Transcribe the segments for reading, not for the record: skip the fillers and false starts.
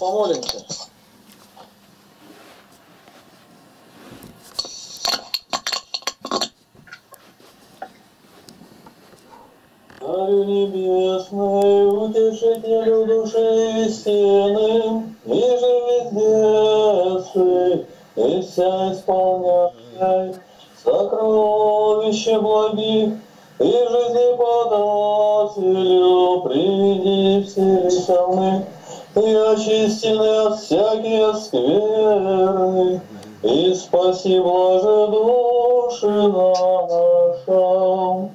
помолимся. Царю небесный, утешителю души истины, и живи души, и вся исполняй сокровище благих, и жизнеподателю приведи все весомы, и очистены от всяких скверны, и спаси блаже души нашим.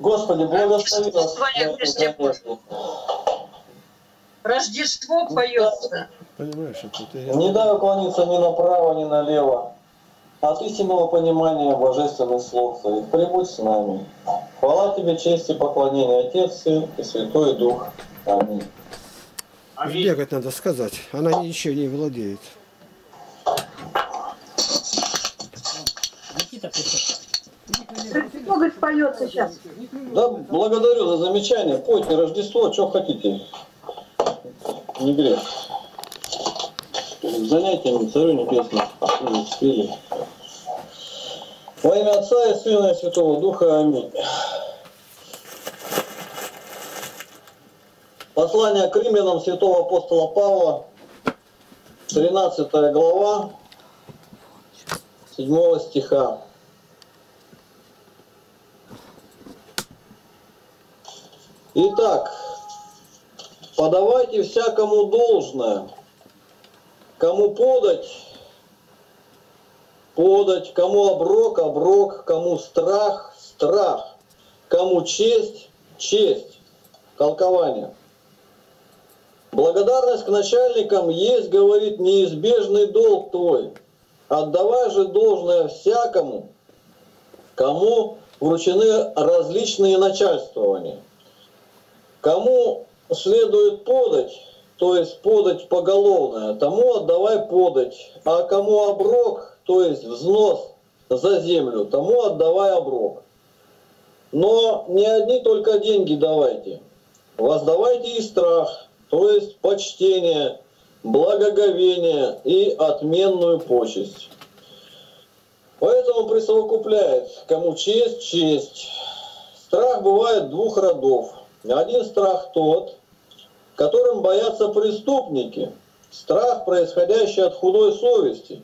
Господи, благослови нас. Рождество поется. Не дай уклониться ни направо, ни налево. От истинного понимания божественных слов Твоих прибудь с нами. Хвала Тебе, честь и поклонение, Отец, Сын и Святой Дух. Аминь. Аминь. Бегать надо сказать. Она ничего не владеет. Богослов поет сейчас. Да, благодарю за замечание. Пойте Рождество, что хотите. Не грех. Занятиями Царю Небесному успели. Во имя Отца и Сына и Святого Духа. Аминь. Послание к римлянам святого апостола Павла, 13 глава, 7 стиха. Итак, подавайте всякому должное. Кому подать, подать, кому оброк, оброк, кому страх, страх, кому честь, честь. Толкование. Благодарность к начальникам есть, говорит, неизбежный долг твой. Отдавай же должное всякому, кому вручены различные начальствования. Кому следует подать, то есть подать поголовное, тому отдавай подать, а кому оброк, то есть взнос за землю, тому отдавай оброк. Но не одни только деньги давайте, воздавайте и страх, то есть почтение, благоговение и отменную почесть. Поэтому присовокупляет, кому честь, честь. Страх бывает двух родов. Один страх тот, которым боятся преступники, страх, происходящий от худой совести.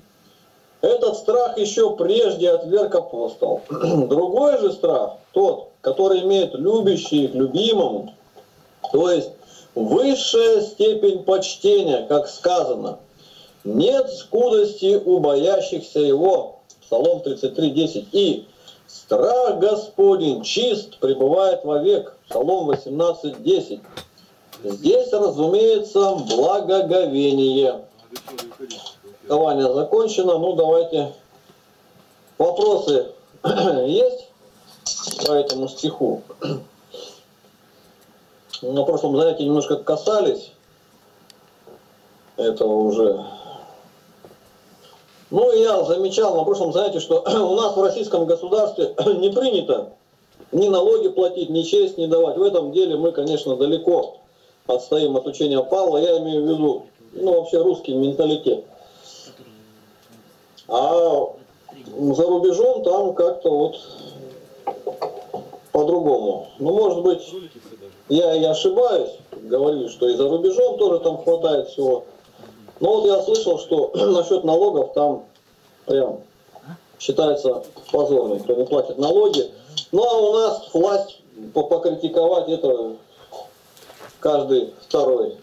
Этот страх еще прежде отверг апостол. Другой же страх, тот, который имеет любящий к любимому, то есть высшая степень почтения, как сказано, нет скудости у боящихся его. Псалом 33:10. И страх Господень чист, пребывает вовек. Псалом 18:10. Здесь, разумеется, благоговение. Толкование закончено. Ну, давайте. Вопросы есть по этому стиху? На прошлом занятии немножко касались этого уже. Ну, я замечал на прошлом занятии, что у нас в российском государстве не принято ни налоги платить, ни честь не давать. В этом деле мы, конечно, далеко отстоим от учения Павла, я имею в виду, ну, вообще русский менталитет. А за рубежом там как-то вот по-другому. Ну, может быть, я и ошибаюсь, говорю, что и за рубежом тоже там хватает всего. Но вот я слышал, что насчет налогов там прям считается позорным, кто не платит налоги. Ну, а у нас власть покритиковать это... Каждый второй.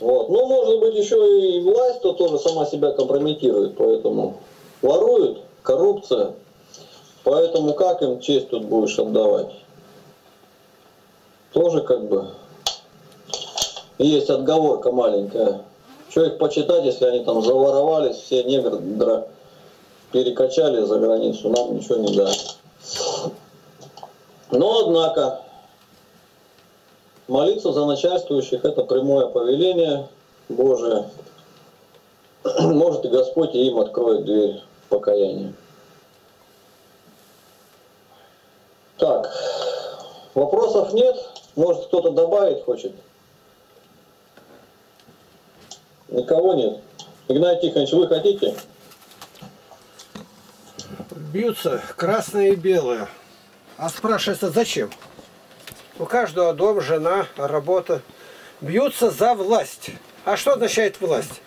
Вот. Ну, может быть, еще и власть-то тоже сама себя компрометирует, поэтому воруют, коррупция. Поэтому как им честь тут будешь отдавать? Тоже как бы есть отговорка маленькая. Что их почитать, если они там заворовались, все негры перекачали за границу, нам ничего не дали. Но, однако... Молиться за начальствующих – это прямое повеление Божие. Может, и Господь им откроет дверь покаяния. Так, вопросов нет? Может, кто-то добавить хочет? Никого нет. Игнат Тихонович, вы хотите? Бьются красные и белые. А спрашивается, зачем? У каждого дом, жена, работа. Бьются за власть. А что означает власть?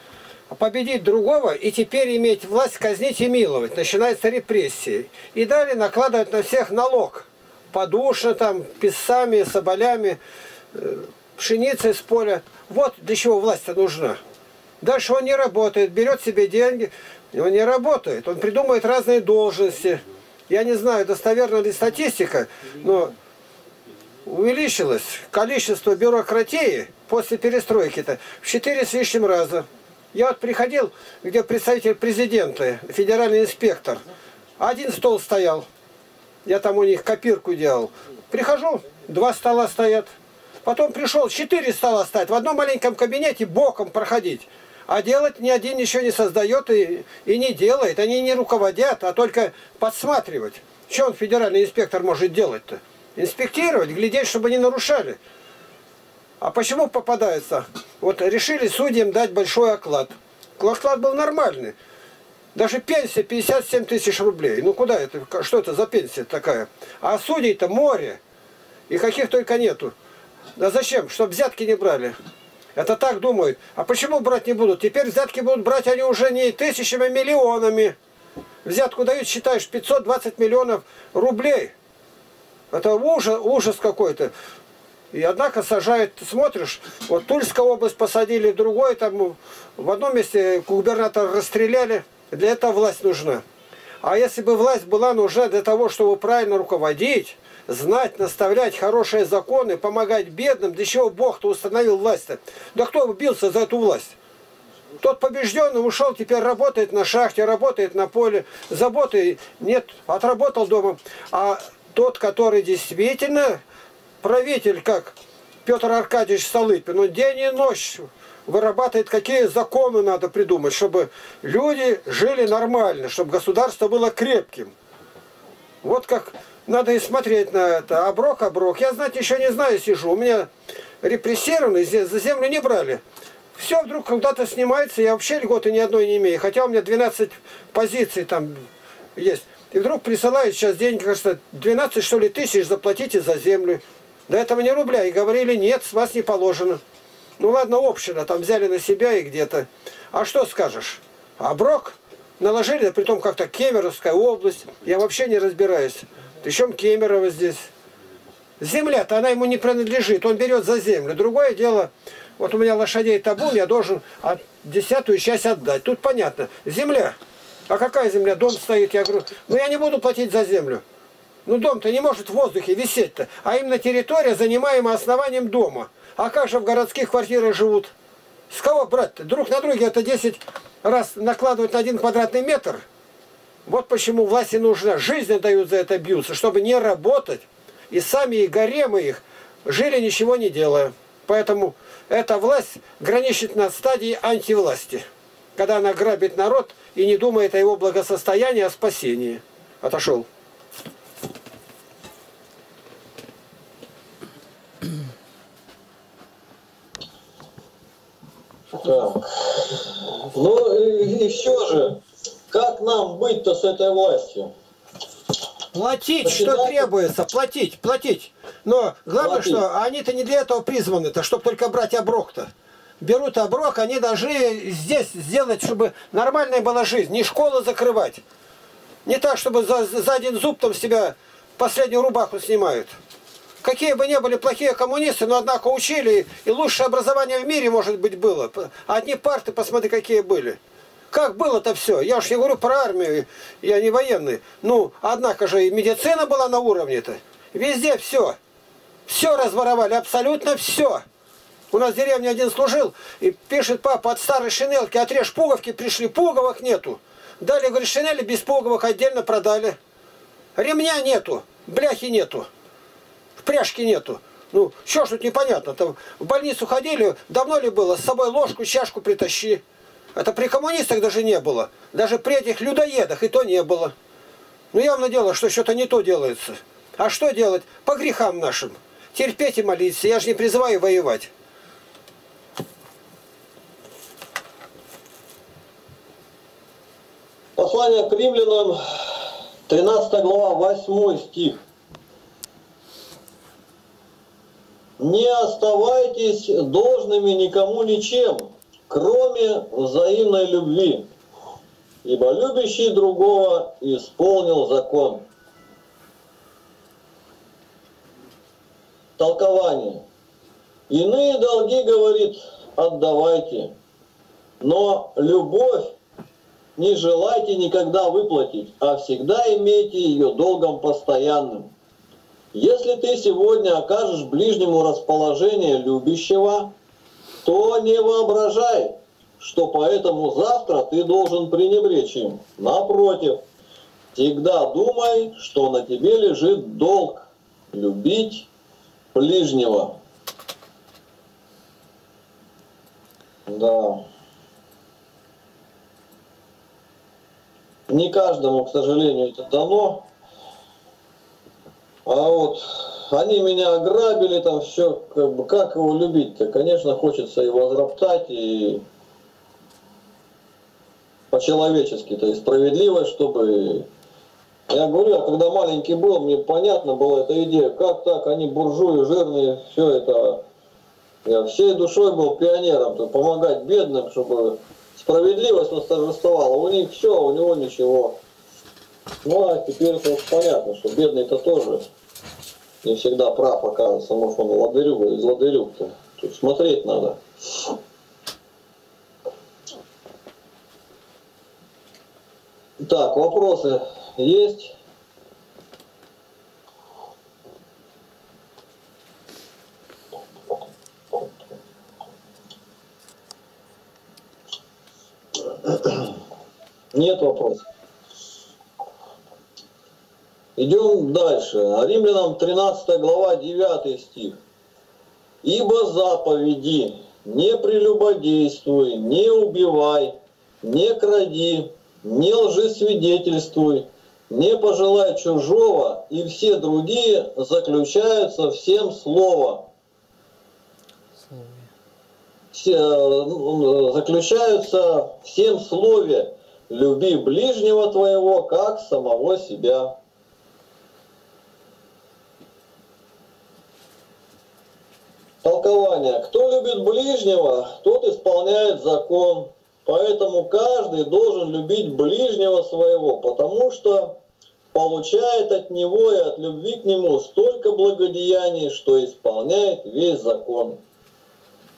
Победить другого и теперь иметь власть казнить и миловать. Начинается репрессии. И далее накладывают на всех налог. Подушно там, писцами, соболями, пшеницей из поля. Вот для чего власть-то нужна. Дальше он не работает, берет себе деньги, он не работает. Он придумывает разные должности. Я не знаю, достоверна ли статистика, но увеличилось количество бюрократии после перестройки-то в 4 с лишним раза. Я вот приходил, где представитель президента, федеральный инспектор, один стол стоял, я там у них копирку делал. Прихожу, 2 стола стоят, потом пришел, 4 стола стоят, в одном маленьком кабинете боком проходить. А делать ни один ничего не создает и не делает, они не руководят, а только подсматривать. Что он, федеральный инспектор, может делать-то? Инспектировать, глядеть, чтобы не нарушали. А почему попадаются? Вот решили судьям дать большой оклад. Оклад был нормальный. Даже пенсия 57 тысяч рублей. Ну куда это? Что это за пенсия такая? А судей-то море. И каких только нету. Да зачем? Чтоб взятки не брали. Это так думают. А почему брать не будут? Теперь взятки будут брать они уже не тысячами, а миллионами. Взятку дают, считаешь, 520 миллионов рублей. Это ужас, ужас какой-то. И однако сажают, смотришь, вот Тульская область посадили, другой там, в одном месте губернатора расстреляли. Для этого власть нужна. А если бы власть была нужна для того, чтобы правильно руководить, знать, наставлять хорошие законы, помогать бедным, для чего Бог-то установил власть-то? Да кто бился за эту власть? Тот побежденный ушел, теперь работает на шахте, работает на поле, заботы нет, отработал дома. А тот, который действительно... Правитель, как Петр Аркадьевич Столыпин, он день и ночь вырабатывает, какие законы надо придумать, чтобы люди жили нормально, чтобы государство было крепким. Вот как надо и смотреть на это. Оброк, оброк. Я, знаете, еще не знаю, сижу. У меня репрессированные, за землю не брали. Все вдруг когда-то снимается, я вообще льготы ни одной не имею. Хотя у меня 12 позиций там есть. И вдруг присылают сейчас деньги, кажется, 12 что ли тысяч заплатите за землю. До этого не рубля. И говорили, нет, с вас не положено. Ну ладно, община там взяли на себя и где-то. А что скажешь? Оброк наложили, при том как-то Кемеровская область. Я вообще не разбираюсь. Причем Кемерово здесь. Земля-то, она ему не принадлежит. Он берет за землю. Другое дело, вот у меня лошадей табун, я должен 10-ю часть отдать. Тут понятно. Земля. А какая земля? Дом стоит. Я говорю, ну я не буду платить за землю. Ну дом-то не может в воздухе висеть-то. А именно территория, занимаемая основанием дома. А как же в городских квартирах живут? С кого брать-то? Друг на друге это 10 раз накладывать на 1 квадратный метр. Вот почему власти нужна. Жизнь дают за это бьются, чтобы не работать. И сами, и гаремы их жили, ничего не делая. Поэтому эта власть граничит на стадии антивласти. Когда она грабит народ и не думает о его благосостоянии, о спасении. Отошел. Так. Ну и еще же, как нам быть-то с этой властью? Платить, Поседать? Что требуется, платить, платить. Но главное, платить. Что они-то не для этого призваны-то, чтобы только брать оброк-то. Берут оброк, они должны здесь сделать, чтобы нормальная была жизнь. Не школу закрывать. Не так, чтобы за один зуб там себя последнюю рубаху снимают. Какие бы ни были плохие коммунисты, но однако учили. И лучшее образование в мире, может быть, было. Одни парты, посмотри, какие были. Как было-то все? Я уж не говорю про армию, я не военный. Ну, однако же и медицина была на уровне-то. Везде все. Все разворовали, абсолютно все. У нас в деревне один служил, и пишет папа, от старой шинелки отрежь пуговки, пришли, пуговок нету. Дали, говорит, шинели без пуговок отдельно продали. Ремня нету, бляхи нету, пряжки нету. Ну, что ж тут непонятно, там в больницу ходили, давно ли было, с собой ложку, чашку притащи. Это при коммунистах даже не было, даже при этих людоедах и то не было. Ну, явно дело, что что-то не то делается. А что делать? По грехам нашим. Терпеть и молиться, я же не призываю воевать. Послание к Римлянам, 13 глава, 8 стих. «Не оставайтесь должными никому ничем, кроме взаимной любви, ибо любящий другого исполнил закон». Толкование. «Иные долги, — говорит, — отдавайте, но любовь не желайте никогда выплатить, а всегда имейте ее долгом постоянным. Если ты сегодня окажешь ближнему расположение любящего, то не воображай, что поэтому завтра ты должен пренебречь им. Напротив, всегда думай, что на тебе лежит долг любить ближнего». Да. Не каждому, к сожалению, это дано. А вот они меня ограбили, там все, как его любить-то? Конечно, хочется его возроптать и по-человечески-то, и справедливо, чтобы... Я говорю, а когда маленький был, мне понятно была эта идея, как так, они буржуи, жирные, все это... Я всей душой был пионером, то помогать бедным, чтобы справедливость восторжествовала. У них все, у него ничего. Ну а теперь понятно, что бедный-то тоже не всегда прав оказывается, может он ладырюк-то. Тут смотреть надо. Так, вопросы есть? Нет вопросов. Идем дальше. Римлянам 13 глава, 9 стих. «Ибо заповеди: не прелюбодействуй, не убивай, не кради, не лжесвидетельствуй, не пожелай чужого, и все другие заключаются в сем слово». Заключаются в сем слове: «Люби ближнего твоего, как самого себя». Толкование. Кто любит ближнего, тот исполняет закон. Поэтому каждый должен любить ближнего своего, потому что получает от него и от любви к нему столько благодеяний, что исполняет весь закон.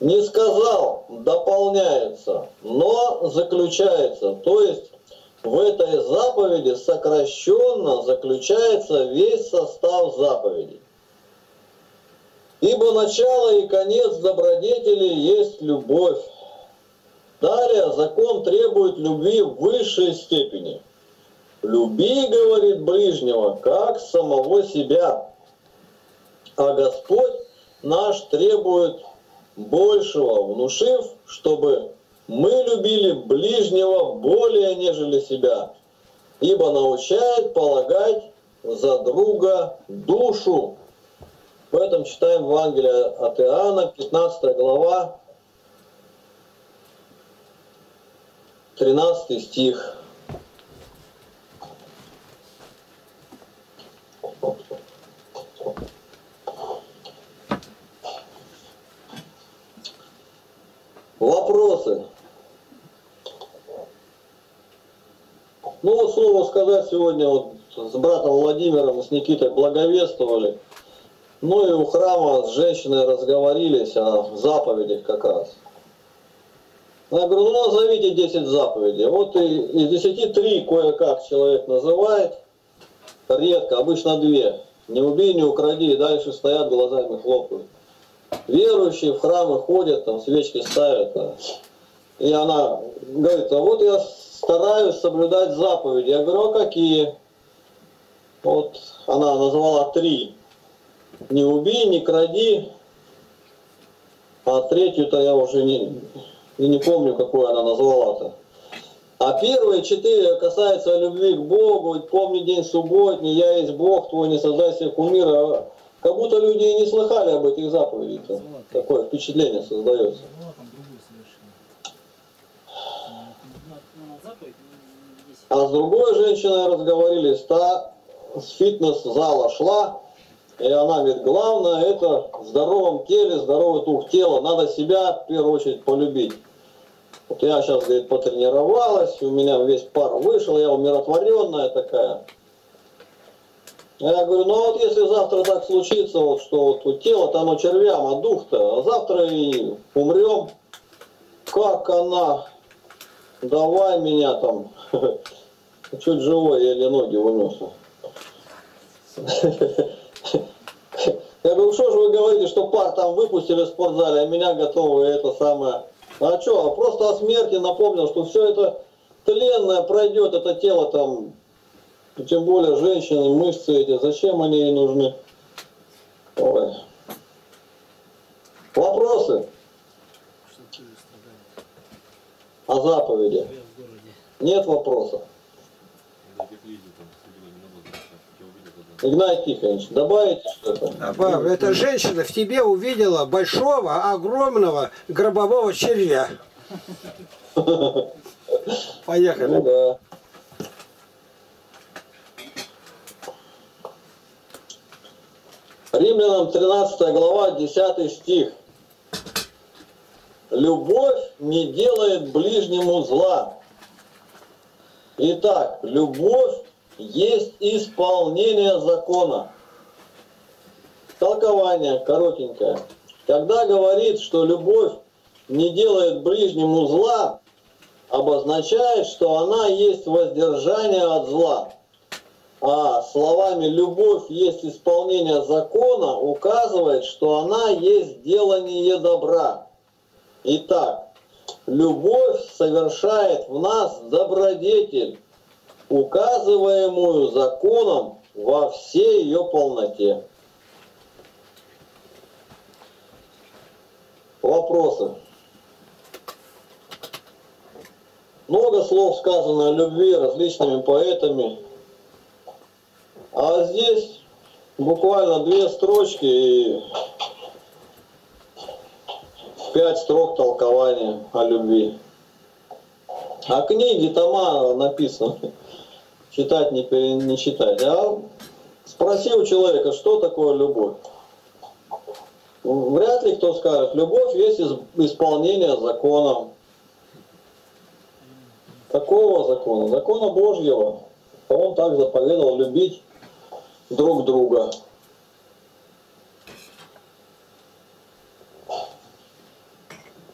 Не сказал, дополняется, но заключается, то есть в этой заповеди сокращенно заключается весь состав заповедей. «Ибо начало и конец добродетели есть любовь». Далее закон требует любви в высшей степени. «Люби, — говорит, — ближнего, как самого себя». А Господь наш требует большего, внушив, чтобы мы любили ближнего более, нежели себя, ибо научает полагать за друга душу. В этом читаем Евангелие от Иоанна, 15 глава, 13 стих. Вопросы. Ну, вот слово сказать сегодня вот с братом Владимиром и с Никитой благовествовали. Ну и у храма с женщиной разговорились о заповедях как раз. Я говорю, ну назовите 10 заповедей. Вот и из 10 3 кое-как человек называет. Редко, обычно 2. Не убей, не укради, и дальше стоят, глазами хлопают. Верующие в храмы ходят, там свечки ставят. И она говорит, а вот я стараюсь соблюдать заповеди. Я говорю, а какие? Вот она назвала 3. Не убей, не кради. А 3-ю-то я уже не помню, какую она назвала-то. А первые 4 касаются любви к Богу. «Помни день субботний, я есть Бог твой, не создай себе кумира». Как будто люди и не слыхали об этих заповедях. Такое впечатление создается. А с другой женщиной разговорились, та с фитнес-зала шла, и она говорит, главное это в здоровом теле, здоровый дух тела, надо себя в первую очередь полюбить. Вот я сейчас, говорит, потренировалась, у меня весь пар вышел, я умиротворенная такая. Я говорю, ну а вот если завтра так случится, вот что вот у тела-то оно червям, а дух-то, а завтра и умрем, как она, давай меня там, чуть живой, еле ноги вынесу. Я говорю, что же вы говорите, что пар там выпустили в спортзале, а меня готовы это самое. А что, просто о смерти напомнил, что все это тленное пройдет, это тело там, тем более женщины, мышцы эти, зачем они ей нужны? Ой. Вопросы? О заповеди? Нет вопросов. Игнат Тихонович, добавите что-то? Добавлю. Это женщина в тебе увидела большого, огромного гробового червя. Поехали. Ну, да. Римлянам 13 глава, 10 стих. Любовь не делает ближнему зла. Итак, любовь есть исполнение закона. Толкование коротенькое. Когда говорит, что любовь не делает ближнему зла, обозначает, что она есть воздержание от зла. А словами «любовь есть исполнение закона» указывает, что она есть делание добра. Итак, любовь совершает в нас добродетель, указываемую законом во всей ее полноте. Вопросы? Много слов сказано о любви различными поэтами. А здесь буквально две строчки и 5 строк толкования о любви. А книги, тома написаны. Читать, не читать. А спроси у человека, что такое любовь. Вряд ли кто скажет, любовь есть исполнение закона. Какого закона? Закона Божьего. Он так заповедовал любить друг друга.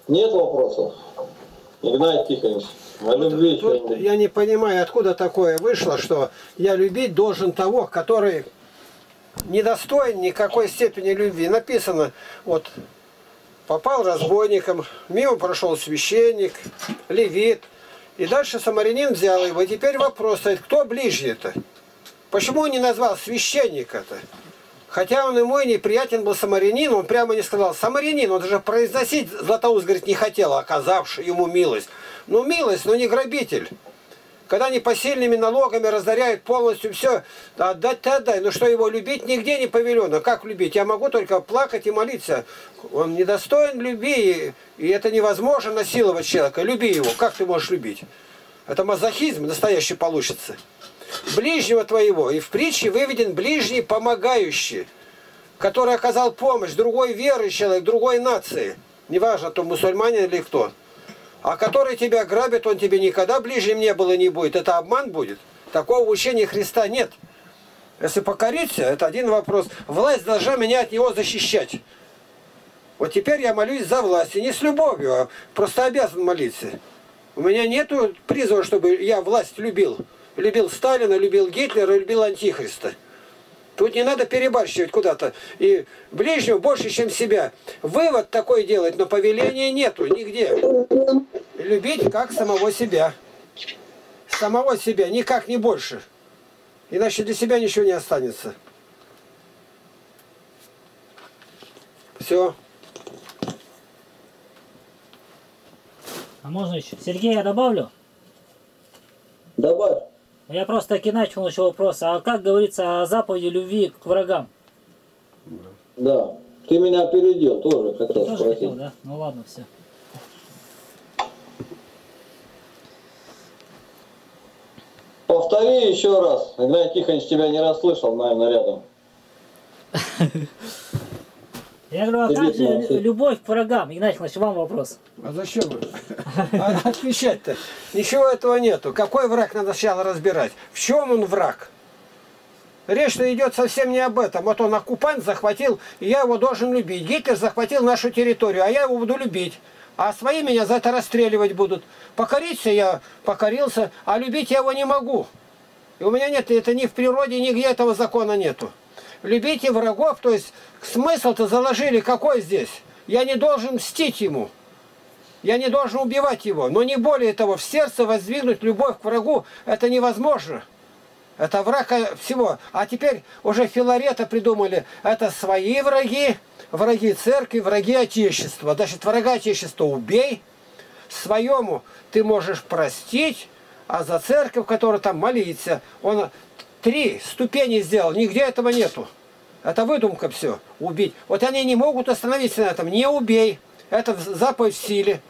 Нет вопросов? Игнат Тихонович. Тут я не понимаю, откуда такое вышло, что я любить должен того, который недостоин никакой степени любви. Написано, вот, попал разбойником, мимо прошел священник, левит, и дальше самарянин взял его. И теперь вопрос стоит, кто ближний-то? Почему он не назвал священника-то? Хотя он ему и неприятен был самарянин, он прямо не сказал самарянин, он даже произносить Златоуст, говорит, не хотел, оказавший ему милость. Ну милость, но не грабитель. Когда непосильными налогами разоряют полностью все, отдать-то отдай, но что его любить нигде не повелено. Как любить? Я могу только плакать и молиться. Он недостоин любви, и это невозможно насиловать человека. Люби его, как ты можешь любить? Это мазохизм настоящий получится. Ближнего твоего. И в притче выведен ближний помогающий, который оказал помощь другой веры человек, другой нации. Неважно, то мусульманин или кто. А который тебя грабит, он тебе никогда ближним не был и не будет. Это обман будет. Такого учения Христа нет. Если покориться, это один вопрос. Власть должна меня от него защищать. Вот теперь я молюсь за власть. И не с любовью, а просто обязан молиться. У меня нету призыва, чтобы я власть любил. Любил Сталина, любил Гитлера, любил Антихриста. Тут не надо перебарщивать куда-то. И ближнего больше, чем себя. Вывод такой делать, но повеления нету нигде. Любить как самого себя. Самого себя, никак не больше. Иначе для себя ничего не останется. Все. А можно еще? Сергей, я добавлю? Добавь. Я просто таки начал еще вопрос. А как говорится о заповеди любви к врагам? Да. Ты меня опередил тоже. Хотел, да? Ну ладно, все. Повтори еще раз. Игнать Тихонович тебя не расслышал, наверное, рядом. Я говорю, а как же любовь к врагам? Игнать Тихонович, вам вопрос. А зачем вы? Отвечать-то. Ничего этого нету. Какой враг надо сначала разбирать? В чем он враг? Речь-то идет совсем не об этом. Вот он оккупант захватил, и я его должен любить. Гитлер захватил нашу территорию, а я его буду любить. А свои меня за это расстреливать будут. Покориться я покорился, а любить я его не могу. И у меня нет, это ни в природе, нигде этого закона нету. Любите врагов, то есть смысл-то заложили какой здесь? Я не должен мстить ему. Я не должен убивать его. Но не более того, в сердце воздвигнуть любовь к врагу, это невозможно. Это враг всего. А теперь уже Филарета придумали. Это свои враги, враги церкви, враги Отечества. Значит, врага Отечества убей. Своему ты можешь простить, а за церковь, которая там молится, он 3 ступени сделал. Нигде этого нету. Это выдумка все. Убить. Вот они не могут остановиться на этом. Не убей. Это заповедь в силе.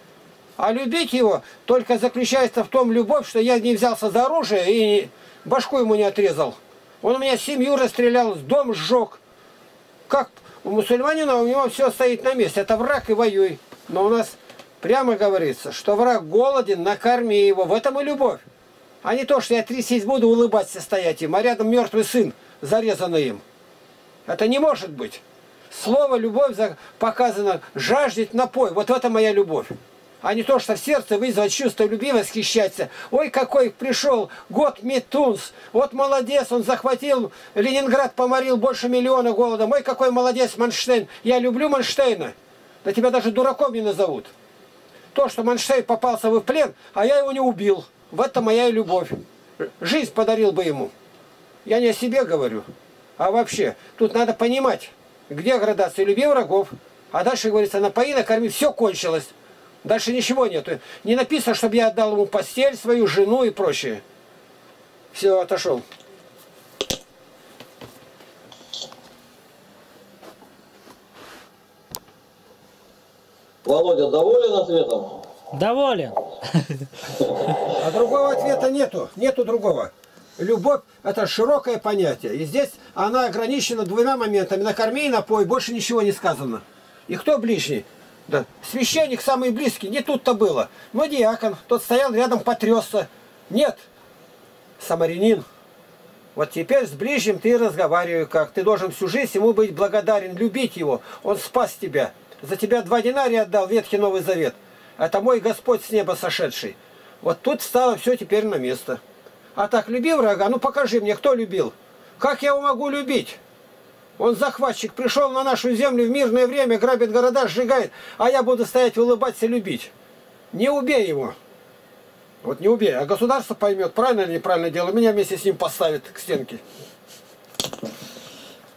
А любить его только заключается в том любовь, что я не взялся за оружие и башку ему не отрезал. Он у меня семью расстрелял, дом сжег. Как у мусульманина, у него все стоит на месте. Это враг и воюй. Но у нас прямо говорится, что враг голоден, накорми его. В этом и любовь. А не то, что я трясись буду, улыбаться стоять им, а рядом мертвый сын, зарезанный им. Это не может быть. Слово «любовь» показано «жаждет напой». Вот это моя любовь. А не то, что в сердце вызвать чувство любви, восхищаться. Ой, какой пришел год Митунс. Вот молодец, он захватил Ленинград, поморил больше 1 миллиона голодом. Ой, какой молодец Манштейн. Я люблю Манштейна. Да тебя даже дураком не назовут. То, что Манштейн попался в плен, а я его не убил. В этом моя любовь. Жизнь подарил бы ему. Я не о себе говорю, а вообще. Тут надо понимать, где градация любви врагов. А дальше, говорится, напои, накорми, все кончилось. Дальше ничего нету. Не написано, чтобы я отдал ему постель, свою жену и прочее. Все, отошел. Володя, доволен ответом? Доволен. А другого ответа нету. Нету другого. Любовь – это широкое понятие. И здесь она ограничена 2 моментами. Накорми и напой. Больше ничего не сказано. И кто ближний? Да. Священник самый близкий, не тут-то было. Но диакон, тот стоял рядом, потрясся. Нет, самарянин. Вот теперь с ближним ты разговаривай как. Ты должен всю жизнь ему быть благодарен, любить его. Он спас тебя. За тебя 2 динария отдал Ветхий Новый Завет. Это мой Господь с неба сошедший. Вот тут стало все теперь на место. А так, люби врага, ну покажи мне, кто любил. Как я его могу любить? Он захватчик, пришел на нашу землю в мирное время, грабит города, сжигает, а я буду стоять, улыбаться, любить. Не убей его. Вот не убей, а государство поймет, правильно или неправильно дело, меня вместе с ним поставит к стенке.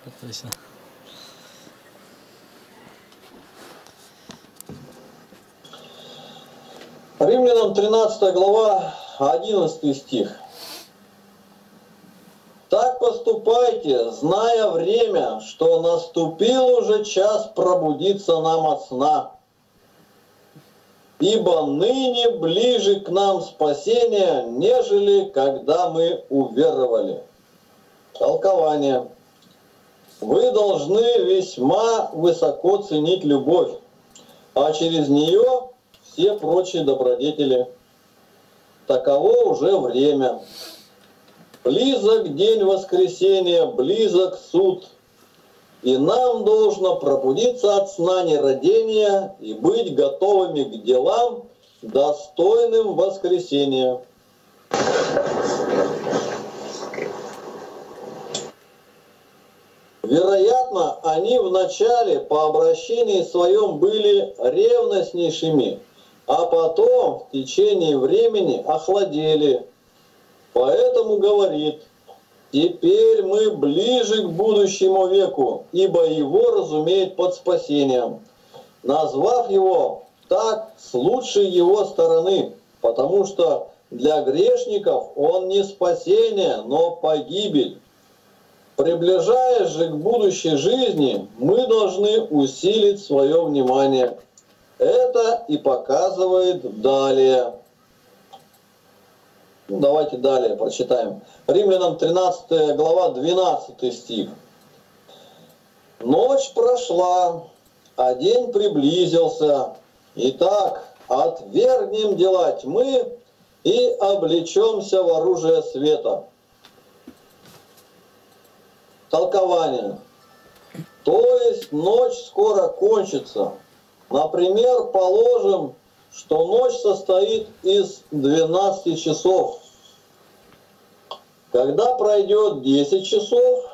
Отлично. Римлянам 13 глава, 11 стих. Так поступайте, зная время, что наступил уже час пробудиться нам от сна. Ибо ныне ближе к нам спасение, нежели когда мы уверовали. Толкование. Вы должны весьма высоко ценить любовь, а через нее все прочие добродетели. Таково уже время. Близок день воскресения, близок суд, и нам должно пробудиться от сна нерадения и быть готовыми к делам, достойным воскресения. Вероятно, они вначале по обращении своем были ревностнейшими, а потом в течение времени охладели. Поэтому говорит, теперь мы ближе к будущему веку, ибо его разумеет под спасением, назвав его так с лучшей его стороны, потому что для грешников он не спасение, но погибель. Приближаясь же к будущей жизни, мы должны усилить свое внимание. Это и показывает далее. Ну, давайте далее прочитаем. Римлянам 13 глава, 12 стих. «Ночь прошла, а день приблизился. Итак, отвергнем дела тьмы и облечемся в оружие света». Толкование. То есть ночь скоро кончится. Например, положим, что ночь состоит из 12 часов. Когда пройдет 10 часов,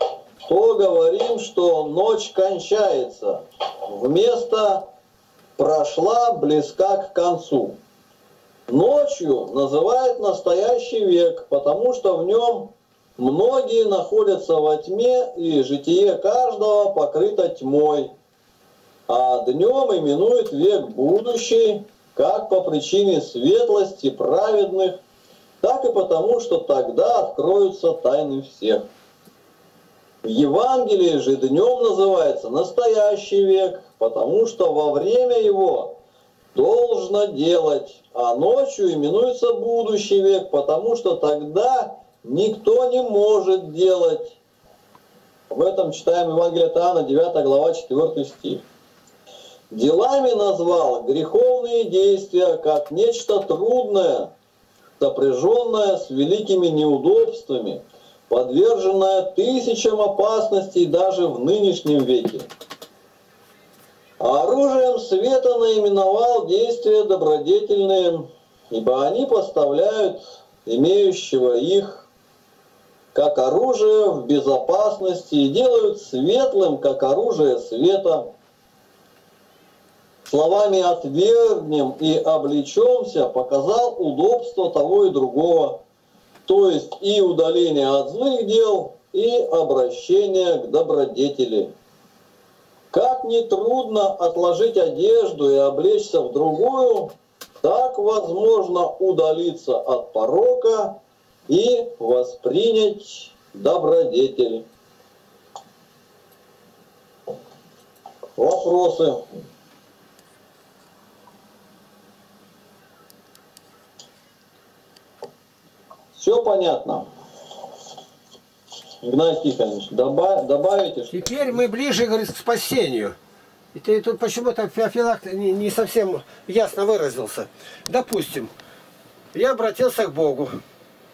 то говорим, что ночь кончается. Вместо «прошла, близка к концу». Ночью называют настоящий век, потому что в нем многие находятся во тьме, и житие каждого покрыто тьмой. А днем именует век будущий, как по причине светлости праведных, так и потому, что тогда откроются тайны всех. В Евангелии же днем называется настоящий век, потому что во время его должно делать, а ночью именуется будущий век, потому что тогда никто не может делать. Об этом читаем Евангелие от Иоанна, 9 глава, 4 стих. «Делами назвал греховные действия как нечто трудное, сопряженное с великими неудобствами, подверженная тысячам опасностей даже в нынешнем веке. А оружием света наименовал действия добродетельные, ибо они поставляют имеющего их как оружие в безопасности и делают светлым, как оружие света. Словами «отвергнем» и «облечемся» показал удобство того и другого, то есть и удаление от злых дел, и обращение к добродетели. Как нетрудно отложить одежду и облечься в другую, так возможно удалиться от порока и воспринять добродетель. Вопросы? Все понятно. Игнатий Тихонович, добавите. Теперь мы ближе, говорит, к спасению. И ты тут почему-то Феофилакт не совсем ясно выразился. Допустим, я обратился к Богу.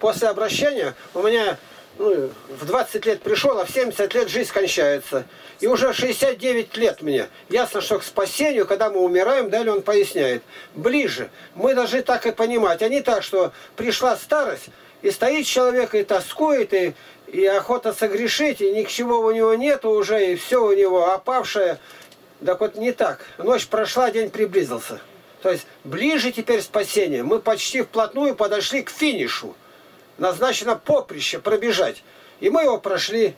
После обращения у меня в 20 лет пришел, а в 70 лет жизнь кончается. И уже 69 лет мне. Ясно, что к спасению, когда мы умираем, далее он поясняет. Ближе. Мы должны так и понимать. А не так, что пришла старость, и стоит человек, и тоскует, и охота согрешить, и ничего у него нету уже, и все у него опавшее. Так вот не так. Ночь прошла, день приблизился. То есть ближе теперь спасение. Мы почти вплотную подошли к финишу. Назначено поприще пробежать. И мы его прошли.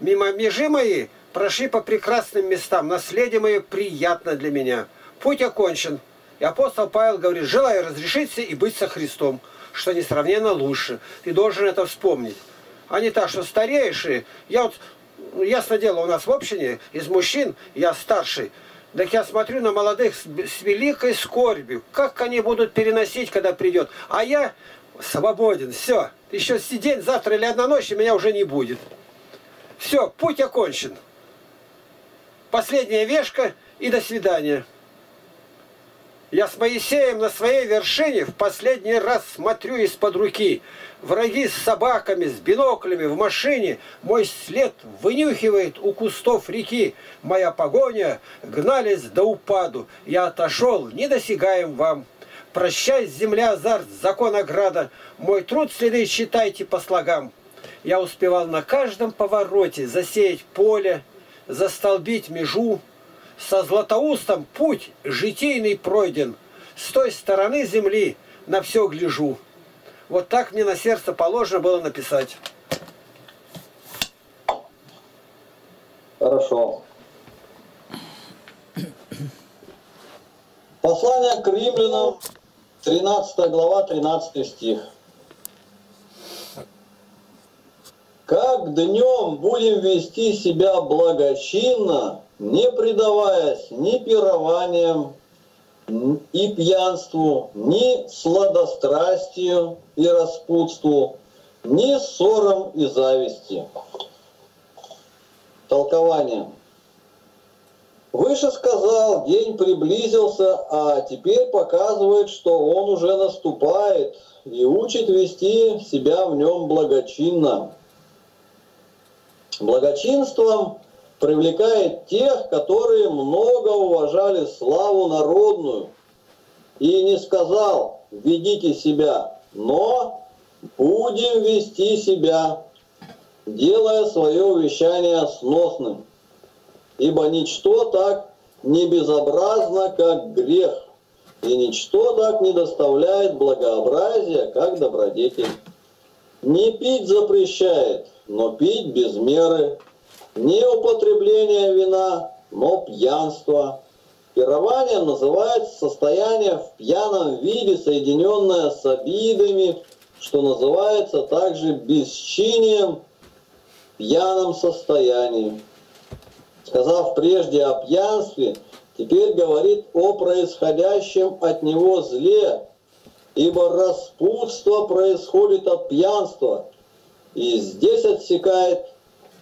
Мимо межи мои прошли по прекрасным местам. Наследие мое приятно для меня. Путь окончен. И апостол Павел говорит: желаю разрешиться и быть со Христом, что несравненно лучше. Ты должен это вспомнить. А не так, что стареешь. Я вот, ясно дело, у нас в общине из мужчин, я старший, так я смотрю на молодых с великой скорбью. Как они будут переносить, когда придет. А я свободен, все. Еще день, завтра или одна ночь, и меня уже не будет. Все, путь окончен. Последняя вешка и до свидания. Я с Моисеем на своей вершине в последний раз смотрю из-под руки. Враги с собаками, с биноклями, в машине. Мой след вынюхивает у кустов реки. Моя погоня гнались до упаду. Я отошел, недосягаем вам. Прощай, земля, азарт, закон ограда. Мой труд следы считайте по слогам. Я успевал на каждом повороте засеять поле, застолбить межу. Со Златоустом путь житийный пройден. С той стороны земли на все гляжу. Вот так мне на сердце положено было написать. Хорошо. Послание к Римлянам. 13 глава, 13 стих. «Как днем будем вести себя благочинно, не предаваясь ни пированиям, и пьянству, ни сладострастию и распутству, ни ссорам и зависти. Толкование. Выше сказал, день приблизился, а теперь показывает, что он уже наступает и учит вести себя в нем благочинно. Благочинством привлекает тех, которые много уважали славу народную, и не сказал «ведите себя», но «будем вести себя, делая свое увещание сносным». Ибо ничто так не безобразно, как грех, и ничто так не доставляет благообразия, как добродетель. Не пить запрещает, но пить без меры. Не употребление вина, но пьянство. Пирование называется состояние в пьяном виде, соединенное с обидами, что называется также бесчинием в пьяном состоянии. Сказав прежде о пьянстве, теперь говорит о происходящем от него зле, ибо распутство происходит от пьянства, и здесь отсекает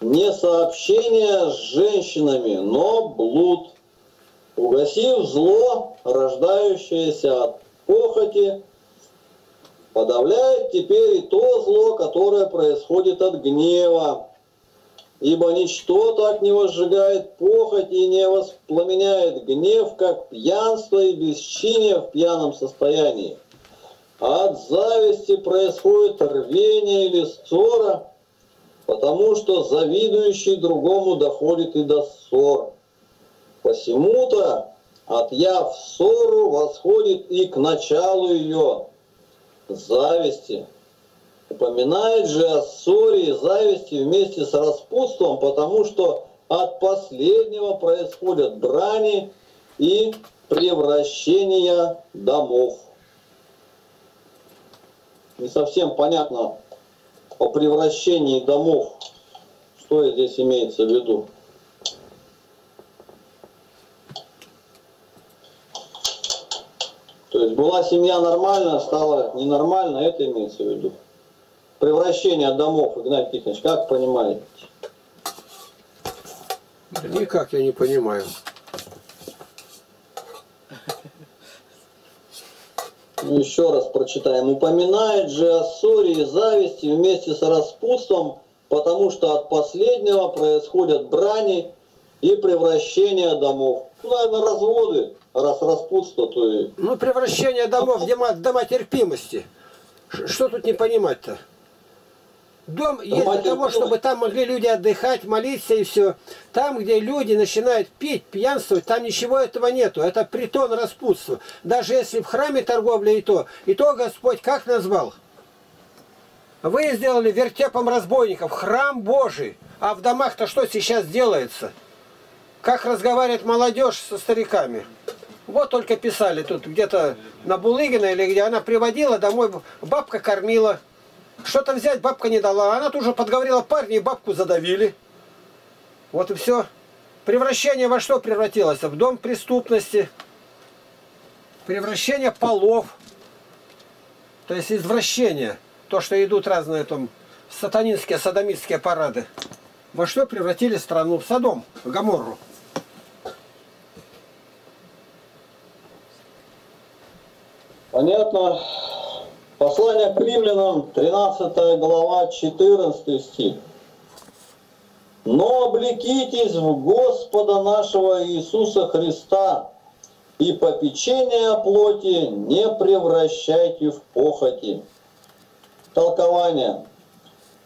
не сообщение с женщинами, но блуд, угасив зло, рождающееся от похоти, подавляет теперь и то зло, которое происходит от гнева. Ибо ничто так не возжигает похоть и не воспламеняет гнев, как пьянство и бесчиние в пьяном состоянии. А от зависти происходит рвение или ссора, потому что завидующий другому доходит и до ссор. Посему-то отъяв ссору восходит и к началу ее зависти. Упоминает же о ссоре и зависти вместе с распутством, потому что от последнего происходят брани и превращения домов. Не совсем понятно о превращении домов, что здесь имеется в виду. То есть была семья нормальная, стала ненормально, это имеется в виду. Превращение домов, Игнатий Тихонович, как понимаете? Никак я не понимаю. Еще раз прочитаем. Упоминает же о ссоре и зависти вместе с распутством, потому что от последнего происходят брани и превращение домов. Ну, наверное, разводы, раз распутство, то и... Ну, превращение домов в дома терпимости. Что тут не понимать-то? Дом есть для того, чтобы там могли люди отдыхать, молиться и все. Там, где люди начинают пить, пьянствовать, там ничего этого нету. Это притон распутства. Даже если в храме торговля и то Господь как назвал? Вы сделали вертепом разбойников, храм Божий. А в домах-то что сейчас делается? Как разговаривает молодежь со стариками? Вот только писали тут где-то на Булыгина или где она приводила домой, бабка кормила. Что-то взять бабка не дала. Она тут же подговорила парня, и бабку задавили. Вот и все. Превращение во что превратилось? В дом преступности. Превращение полов. То есть извращение. То, что идут разные там сатанинские, садомистские парады. Во что превратили страну? В Содом, в Гоморру. Понятно. Послание к римлянам, 13 глава, 14 стих. «Но облекитесь в Господа нашего Иисуса Христа, и попечение о плоти не превращайте в похоти». Толкование.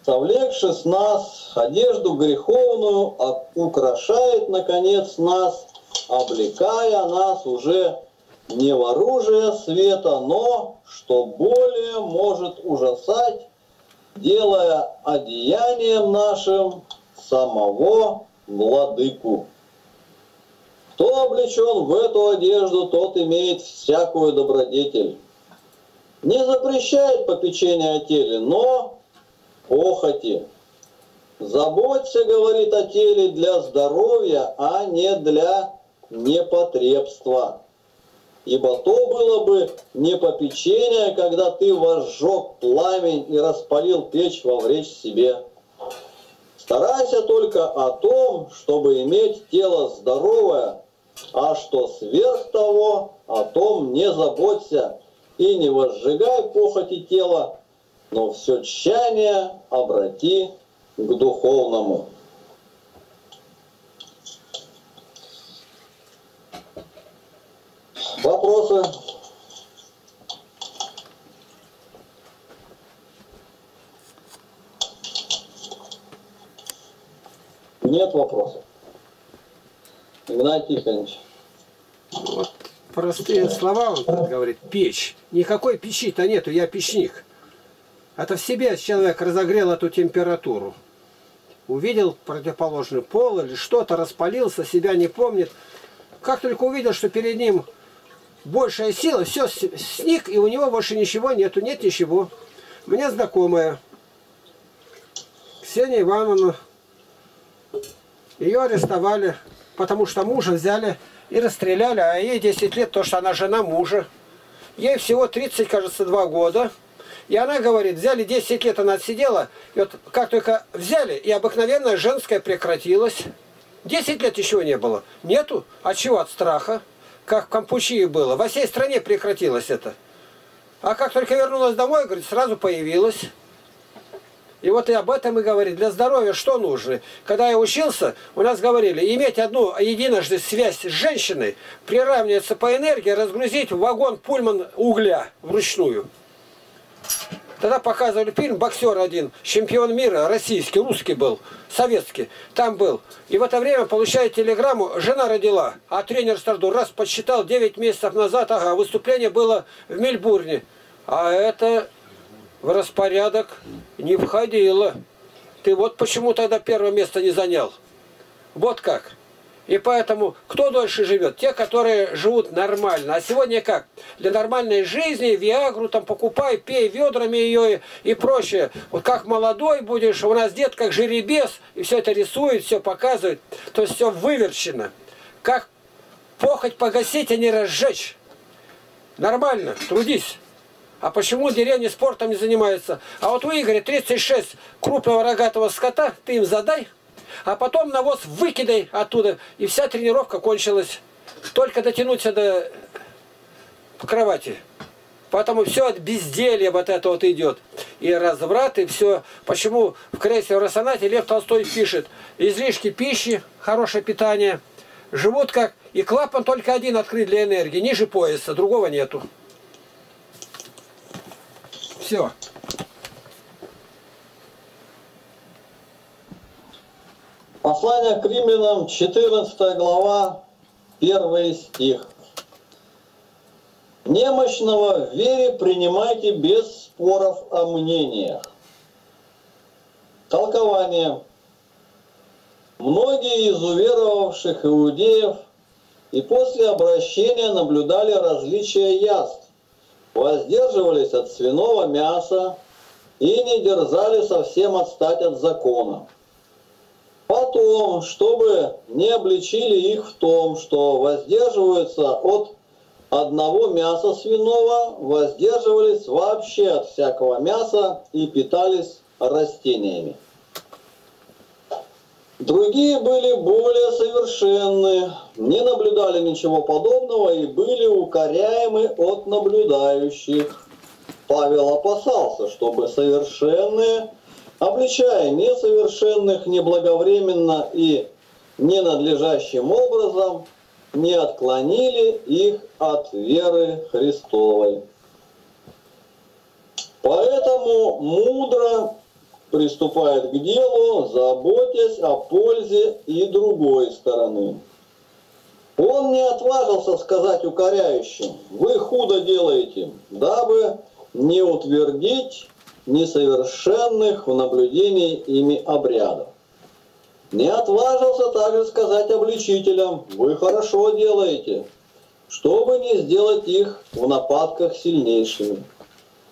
«Совлекши с нас одежду греховную, украшает, наконец, нас, облекая нас уже не в оружие света, но, что более может ужасать, делая одеянием нашим самого владыку. Кто облечен в эту одежду, тот имеет всякую добродетель. Не запрещает попечение о теле, но похоти. Заботься, говорит, о теле для здоровья, а не для непотребства». ибо то было бы не попечение, когда ты возжег пламень и распалил печь вовречь себе. Старайся только о том, чтобы иметь тело здоровое, а что сверх того, о том не заботься, и не возжигай похоти тела, но все тщание обрати к духовному». Вопросы? Нет вопросов. Игнатий Тихонович. Вот. Простые слова, вот, говорит, печь. Никакой печи-то нету, я печник. Это в себе человек разогрел эту температуру. Увидел противоположный пол или что-то, распалился, себя не помнит. Как только увидел, что перед ним большая сила, все сник, и у него больше ничего нету, нет ничего. Мне знакомая Ксения Ивановна, ее арестовали, потому что мужа взяли и расстреляли, а ей 10 лет, потому что она жена мужа. Ей всего 30, кажется, 2 года. И она говорит, взяли 10 лет, она отсидела, и вот как только взяли, и обыкновенная женская прекратилась. 10 лет еще не было. Нету. От чего? От страха. Как в Кампучии было. Во всей стране прекратилось это. А как только вернулась домой, говорит, сразу появилась. И вот и об этом и говорит. Для здоровья что нужно? Когда я учился, у нас говорили, иметь одну единожды связь с женщиной приравнивается по энергии разгрузить в вагон пульман угля вручную. Тогда показывали фильм, боксер один, чемпион мира, российский, русский был, советский, там был. И в это время получает телеграмму, жена родила, а тренер Старду раз подсчитал 9 месяцев назад, ага, выступление было в Мельбурне. А это в распорядок не входило. Ты вот почему тогда первое место не занял. Вот как. И поэтому, кто дольше живет? Те, которые живут нормально. А сегодня как? Для нормальной жизни виагру там покупай, пей ведрами ее и прочее. Вот как молодой будешь, у нас дед как жеребец, и все это рисует, все показывает. То есть все выверчено. Как похоть погасить, а не разжечь? Нормально, трудись. А почему деревни спортом не занимаются? А вот вы, Игорь, 36 крупного рогатого скота, ты им задай. А потом навоз выкидай оттуда, и вся тренировка кончилась. Только дотянуться до кровати. Поэтому все от безделья вот это вот идет. И разврат, и все. Почему в «Крейсе в Рассанате» Лев Толстой пишет, излишки пищи, хорошее питание, живут как... И клапан только один открыт для энергии, ниже пояса, другого нету. Все. Послание к Римлянам, 14 глава, 1 стих. «Немощного в вере принимайте без споров о мнениях». Толкование. Многие из уверовавших иудеев и после обращения наблюдали различия яств, воздерживались от свиного мяса и не дерзали совсем отстать от закона. Потом, чтобы не обличили их в том, что воздерживаются от одного мяса свиного, воздерживались вообще от всякого мяса и питались растениями. Другие были более совершенны, не наблюдали ничего подобного и были укоряемы от наблюдающих. Павел опасался, чтобы совершенные, обличая несовершенных неблаговременно и ненадлежащим образом, не отклонили их от веры Христовой. Поэтому мудро приступает к делу, заботясь о пользе и другой стороны. Он не отважился сказать укоряющим: «Вы худо делаете», дабы не утвердить несовершенных в наблюдении ими обрядов. Не отважился также сказать обличителям: «Вы хорошо делаете», чтобы не сделать их в нападках сильнейшими.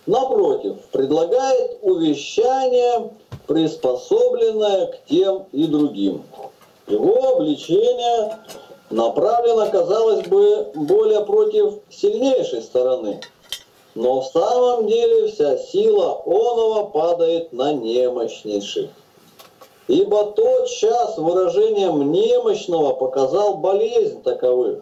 Напротив, предлагает увещание, приспособленное к тем и другим. Его обличение направлена, казалось бы, более против сильнейшей стороны. Но в самом деле вся сила оного падает на немощнейших. Ибо тот час выражением немощного показал болезнь таковых.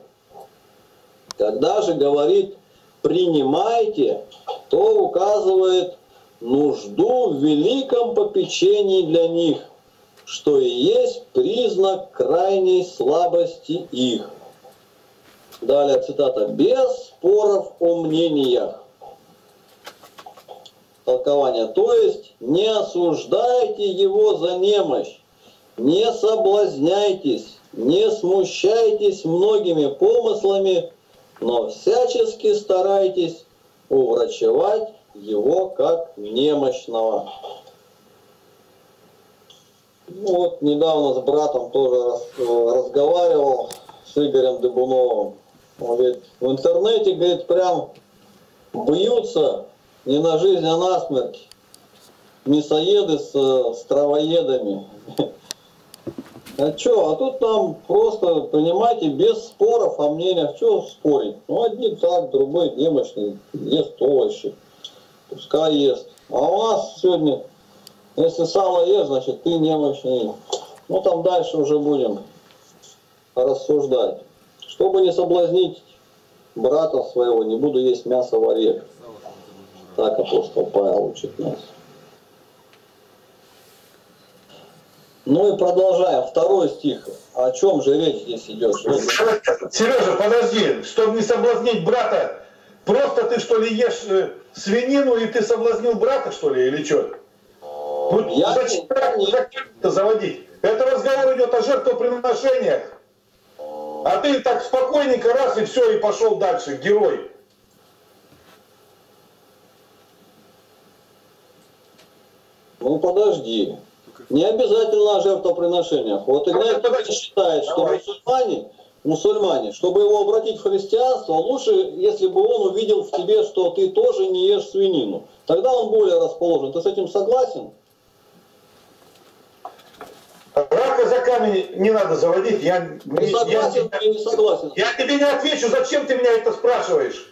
Когда же говорит «принимайте», то указывает нужду в великом попечении для них, что и есть признак крайней слабости их. Далее цитата. «Без споров о мнениях». Толкование. То есть не осуждайте его за немощь, не соблазняйтесь, не смущайтесь многими помыслами, но всячески старайтесь уврачевать его как немощного. Ну, вот недавно с братом тоже разговаривал, с Игорем Дыбуновым. Он говорит, в интернете, говорит, прям бьются не на жизнь, а на смерть. Мясоеды с травоедами. А что, а тут там просто, понимаете, без споров о мнениях, что спорить? Ну, одни так, другой немощный, ест овощи, пускай ест. А у нас сегодня, если сало ест, значит, ты немощный. Ну, там дальше уже будем рассуждать. Чтобы не соблазнить брата своего, не буду есть мясо в орех. Так апостол Павел учит нас. Ну и продолжаем. 2 стих. О чем же речь здесь идет? Сережа, подожди. Чтобы не соблазнить брата, просто ты что ли ешь свинину, и ты соблазнил брата, что ли, или что? Вот я зачем это заводить? Это разговор идет о жертвоприношениях. А ты так спокойненько раз и все, и пошел дальше, герой. Ну подожди. Не обязательно о жертвоприношениях. Вот Игнатий считает, что мусульмане, чтобы его обратить в христианство, лучше, если бы он увидел в тебе, что ты тоже не ешь свинину. Тогда он более расположен. Ты с этим согласен? Рака за камень не надо заводить. Я тебе не отвечу, зачем ты меня это спрашиваешь?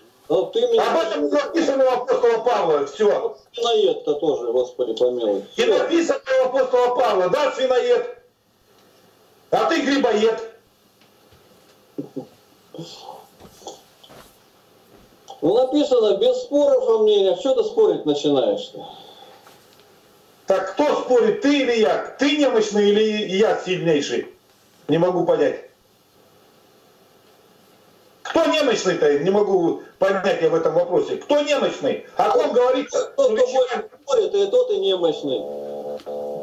Ты меня... Об этом не написано у апостола Павла, все. Свиноед-то тоже, Господи помилуй. И написано у апостола Павла, да, свиноед, а ты грибоед. Ну написано, без споров о мнениях, что ты спорить начинаешь-то? Так кто спорит, ты или я? Ты немощный или я сильнейший? Не могу понять. Кто немощный-то? Не могу понять я в этом вопросе. Кто немощный? О ком говорится? Кто больше спорит, и тот и немощный. Ну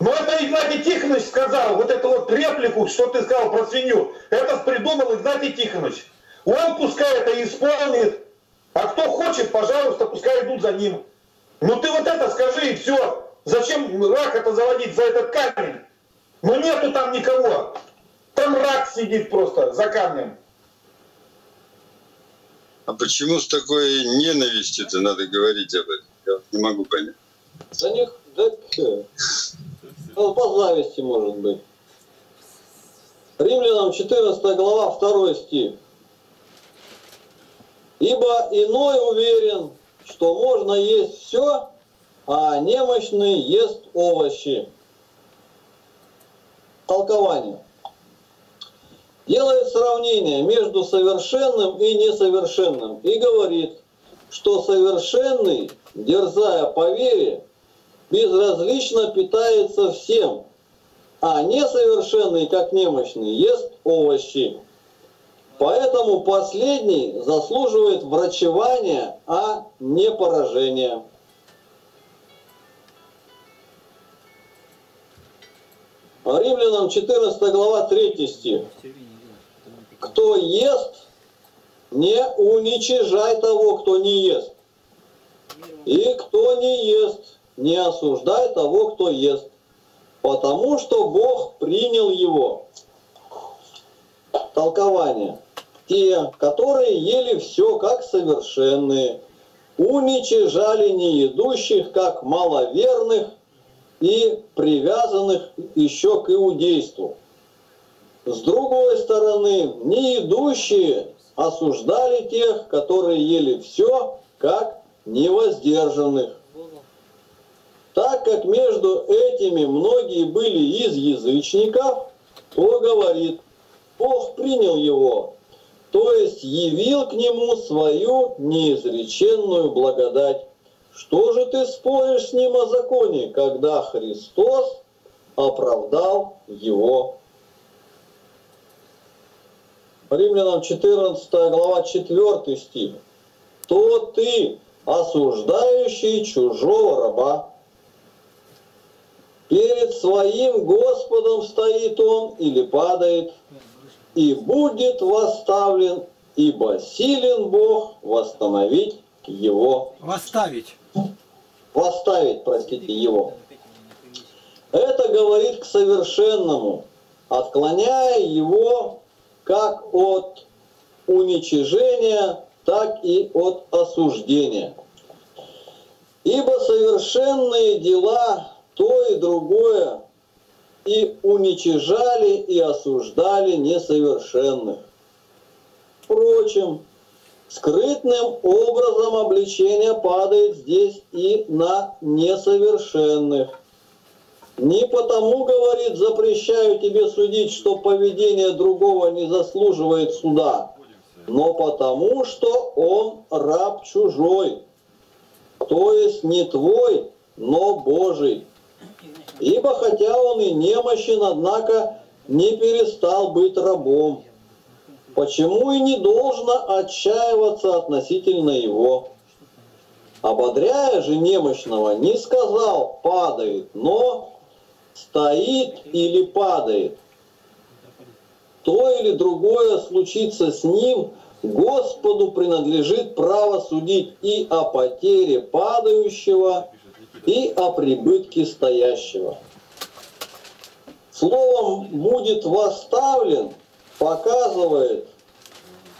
это Игнатий Тихонович сказал, вот эту вот реплику, что ты сказал про свинью, это придумал Игнатий Тихонович. Он пускай это исполнит, а кто хочет, пожалуйста, пускай идут за ним. Ну ты вот это скажи и все. Зачем рак это заводить за этот камень? Ну нету там никого. Там рак сидит просто за камнем. А почему с такой ненавистью-то надо говорить об этом? Я не могу понять. За них, да, по зависти, может быть. Римлянам 14 глава, 2 стих. Ибо иной уверен, что можно есть все, а немощный ест овощи. Толкование. Делает сравнение между совершенным и несовершенным и говорит, что совершенный, дерзая по вере, безразлично питается всем, а несовершенный, как немощный, ест овощи. Поэтому последний заслуживает врачевания, а не поражения. Римлянам 14 глава, 3 стих. Кто ест, не уничижай того, кто не ест. И кто не ест, не осуждай того, кто ест, потому что Бог принял его. Толкование. Те, которые ели все как совершенные, уничижали неедущих как маловерных и привязанных еще к иудейству. С другой стороны, неидущие осуждали тех, которые ели все, как невоздержанных. Так как между этими многие были из язычников, то говорит, Бог принял его, то есть явил к нему свою неизреченную благодать. Что же ты споришь с ним о законе, когда Христос оправдал его? Римлянам 14 глава 4 стих. То ты, осуждающий чужого раба, перед своим Господом стоит он или падает, и будет восставлен, ибо силен Бог восстановить его. Восставить, простите, его. Это говорит к совершенному, отклоняя его как от уничижения, так и от осуждения. Ибо совершенные дела то и другое и уничижали, и осуждали несовершенных. Впрочем, скрытным образом обличение падает здесь и на несовершенных. Не потому, говорит, запрещаю тебе судить, что поведение другого не заслуживает суда, но потому, что он раб чужой, то есть не твой, но Божий. Ибо хотя он и немощен, однако не перестал быть рабом. Почему и не должно отчаиваться относительно его? Ободряя же немощного, не сказал «падает», но «стоит» или «падает». То или другое случится с ним, Господу принадлежит право судить и о потере падающего, и о прибытке стоящего. Словом «будет восставлен» показывает,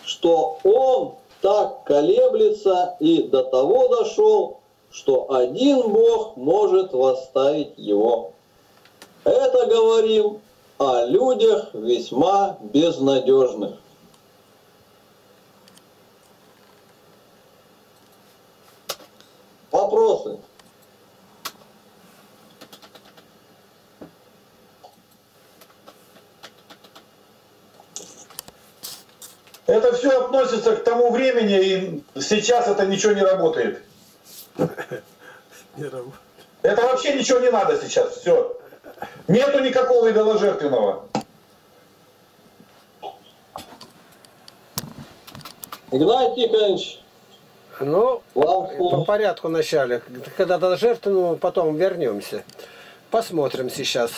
что он так колеблется и до того дошел, что один Бог может восставить его. Это говорим о людях весьма безнадежных. Вопросы? Это все относится к тому времени, и сейчас это ничего не работает. Это вообще ничего не надо сейчас, все. Нету никакого идоложертвенного. Игнатий Николаевич, ну, по порядку вначале. Когда до жертвенного, потом вернемся. Посмотрим сейчас,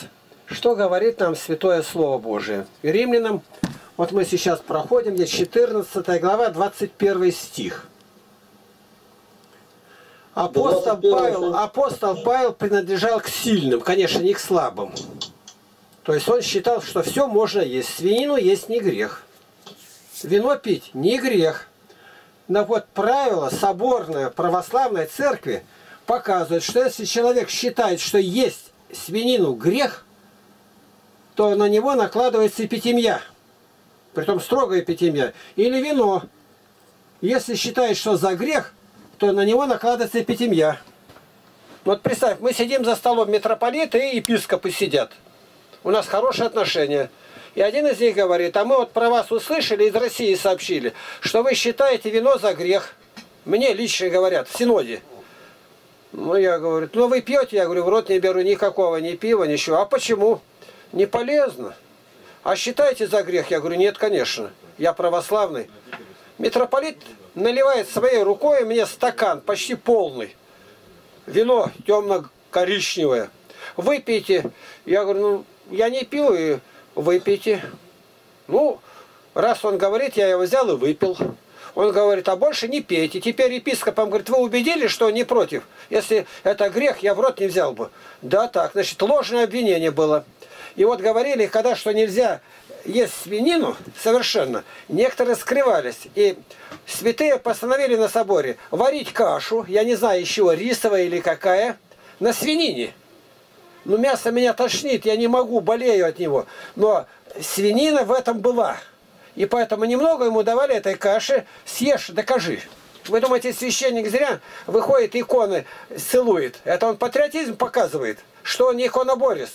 что говорит нам Святое Слово Божие. Римлянам. Вот мы сейчас проходим, здесь 14 глава, 21 стих. Апостол Павел принадлежал к сильным, конечно, не к слабым. То есть он считал, что все можно есть. Свинину есть не грех. Вино пить не грех. Но вот правило соборной православной церкви показывает, что если человек считает, что есть свинину грех, то на него накладывается эпитимия. Притом строгая эпитимия. Или вино. Если считаешь, что за грех, то на него накладывается эпитимия. Вот представь, мы сидим за столом, митрополиты и епископы сидят. У нас хорошие отношения. И один из них говорит, а мы вот про вас услышали, из России сообщили, что вы считаете вино за грех. Мне лично говорят, в синоде. Ну, я говорю, ну вы пьете? Я говорю, в рот не беру никакого, ни пива, ничего. А почему? Не полезно. А считаете за грех? Я говорю, нет, конечно. Я православный. Митрополит наливает своей рукой мне стакан, почти полный. Вино темно-коричневое. Выпейте. Я говорю, ну, я не пил, и выпейте. Ну, раз он говорит, я его взял и выпил. Он говорит, а больше не пейте. Теперь епископам говорит, вы убедились, что он не против? Если это грех, я в рот не взял бы. Да, так, значит, ложное обвинение было. И вот говорили, когда что нельзя есть свинину совершенно, некоторые скрывались. И святые постановили на соборе варить кашу, я не знаю еще, рисовая или какая, на свинине. Ну мясо меня тошнит, я не могу, болею от него. Но свинина в этом была. И поэтому немного ему давали этой каши, съешь, докажи. Вы думаете, священник зря выходит, иконы целует? Это он патриотизм показывает, что он не иконоборец.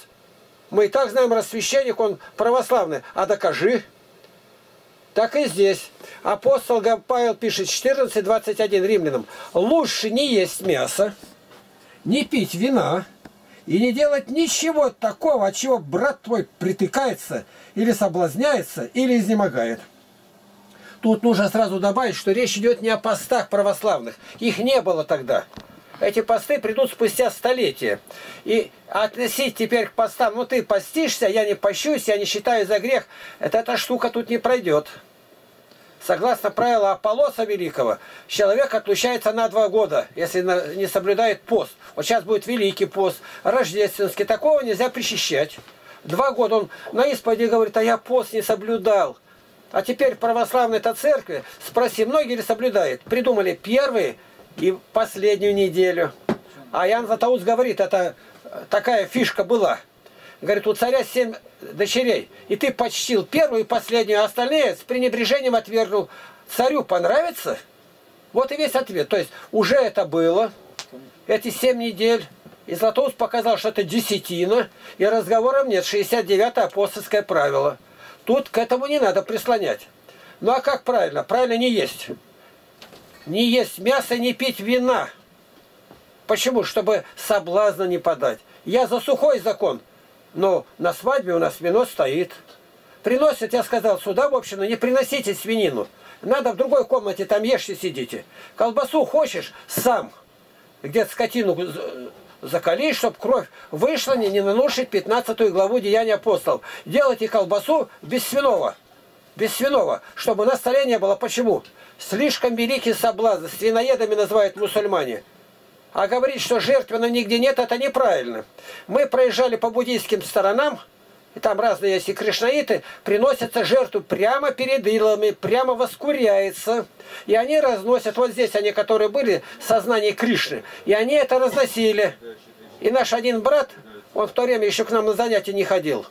Мы и так знаем, раз священник, он православный. А докажи. Так и здесь. Апостол Павел пишет 14:21 римлянам. Лучше не есть мясо, не пить вина и не делать ничего такого, от чего брат твой притыкается или соблазняется, или изнемогает. Тут нужно сразу добавить, что речь идет не о постах православных. Их не было тогда. Эти посты придут спустя столетия. И относить теперь к постам, ну ты постишься, я не пощусь, я не считаю за грех, эта штука тут не пройдет. Согласно правилу Аполлоса Великого, человек отлучается на 2 года, если не соблюдает пост. Вот сейчас будет Великий пост, рождественский, такого нельзя причащать. 2 года он на исповеди говорит, а я пост не соблюдал. А теперь в православной-то церкви, спроси, многие ли соблюдают? Придумали первые и последнюю неделю. А Иоанн Златоуст говорит, это такая фишка была. Говорит, у царя 7 дочерей, и ты почтил первую и последнюю, а остальные с пренебрежением отвергнул. Царю понравится? Вот и весь ответ. То есть уже это было, эти 7 недель. И Златоуст показал, что это десятина, и разговоров нет, 69-е апостольское правило. Тут к этому не надо прислонять. Ну а как правильно? Правильно не есть. Не есть мясо, не пить вина. Почему? Чтобы соблазна не подать. Я за сухой закон, но на свадьбе у нас вино стоит. Приносят, я сказал, сюда в общем, не приносите свинину. Надо в другой комнате, там ешьте, сидите. Колбасу хочешь сам. Где-то скотину закали, чтобы кровь вышла, не нанушить 15 главу Деяний апостолов. Делайте колбасу без свиного. Без свиного, чтобы на столе не было. Почему? Слишком великий соблазн. Свиноедами называют мусульмане. А говорить, что жертвенного нигде нет, это неправильно. Мы проезжали по буддийским сторонам, и там разные есть и кришнаиты, приносятся жертву прямо перед идолами, прямо воскуряется. И они разносят, вот здесь они, которые были, сознание Кришны, и они это разносили. И наш один брат, он в то время еще к нам на занятия не ходил,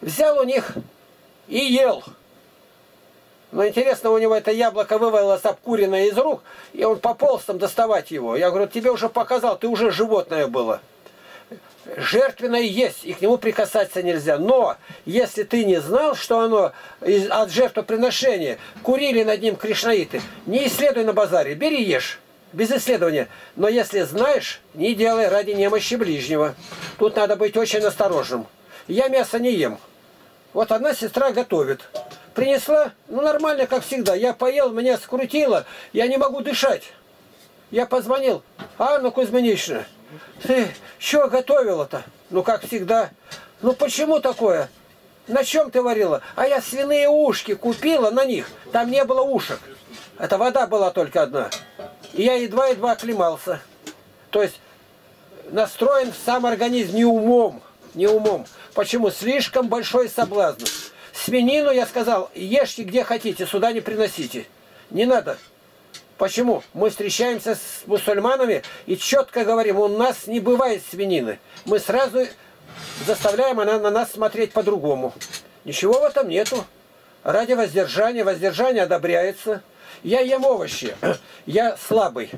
взял у них и ел. Но интересно, у него это яблоко вывалилось обкуренное из рук, и он пополз там доставать его. Я говорю, тебе уже показал, ты уже животное было. Жертвенное есть, и к нему прикасаться нельзя. Но если ты не знал, что оно от жертвоприношения, курили над ним кришнаиты, не исследуй на базаре, бери ешь, без исследования. Но если знаешь, не делай ради немощи ближнего. Тут надо быть очень осторожным. Я мясо не ем. Вот одна сестра готовит. Принесла, ну нормально, как всегда. Я поел, меня скрутило, я не могу дышать. Я позвонил. Анна Кузьминична, ты что готовила-то? Ну как всегда. Ну почему такое? На чем ты варила? А я свиные ушки купила на них. Там не было ушек. Это вода была только одна. И я едва-едва оклемался. То есть настроен сам организм не умом. Не умом. Почему? Слишком большой соблазн. Свинину, я сказал, ешьте где хотите, сюда не приносите. Не надо. Почему? Мы встречаемся с мусульманами и четко говорим, у нас не бывает свинины. Мы сразу заставляем она на нас смотреть по-другому. Ничего в этом нету. Ради воздержания. Воздержание одобряется. Я ем овощи. Я слабый.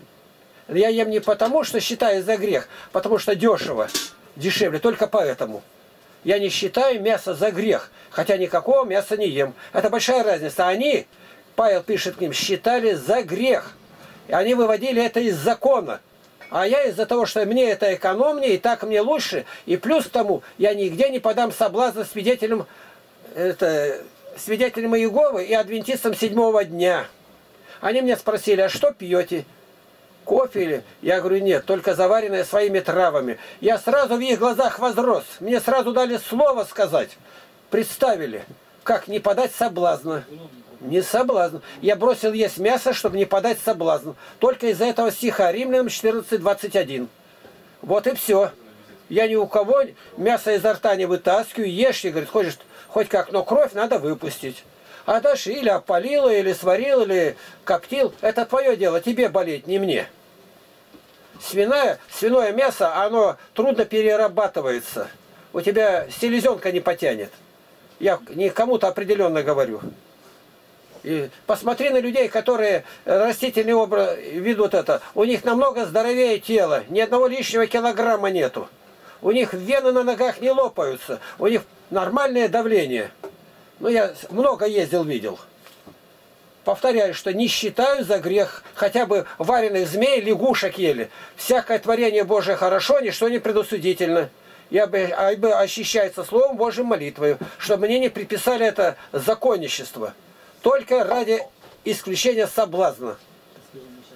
Я ем не потому, что считаю за грех, потому что дешево. Дешевле, только поэтому. Я не считаю мясо за грех, хотя никакого мяса не ем. Это большая разница. Они, Павел пишет к ним, считали за грех. И они выводили это из закона. А я из-за того, что мне это экономнее, и так мне лучше, и плюс к тому, я нигде не подам соблазна свидетелям Иеговы и адвентистам 7-го дня. Они меня спросили, а что пьете? Кофе или? Я говорю, нет, только заваренное своими травами. Я сразу в их глазах возрос. Мне сразу дали слово сказать. Представили, как не подать соблазна. Не соблазн. Я бросил есть мясо, чтобы не подать соблазн. Только из-за этого стиха Римлянам 14:21. Вот и все. Я ни у кого мясо изо рта не вытаскиваю. Ешь, и говорит, хочешь хоть как, но кровь надо выпустить. А дальше или опалил, или сварил, или коптил. Это твое дело, тебе болеть, не мне. Свиное мясо, оно трудно перерабатывается. У тебя селезенка не потянет. Я не кому-то определенно говорю. И посмотри на людей, которые растительный образ ведут это. У них намного здоровее тело. Ни одного лишнего килограмма нету. У них вены на ногах не лопаются. У них нормальное давление. Ну, я много ездил, видел. Повторяю, что не считаю за грех. Хотя бы вареных змей, лягушек ели. Всякое творение Божие хорошо, ничто не предусудительно. Я бы ощущается Словом Божьим, молитвой, чтобы мне не приписали это законничество. Только ради исключения соблазна.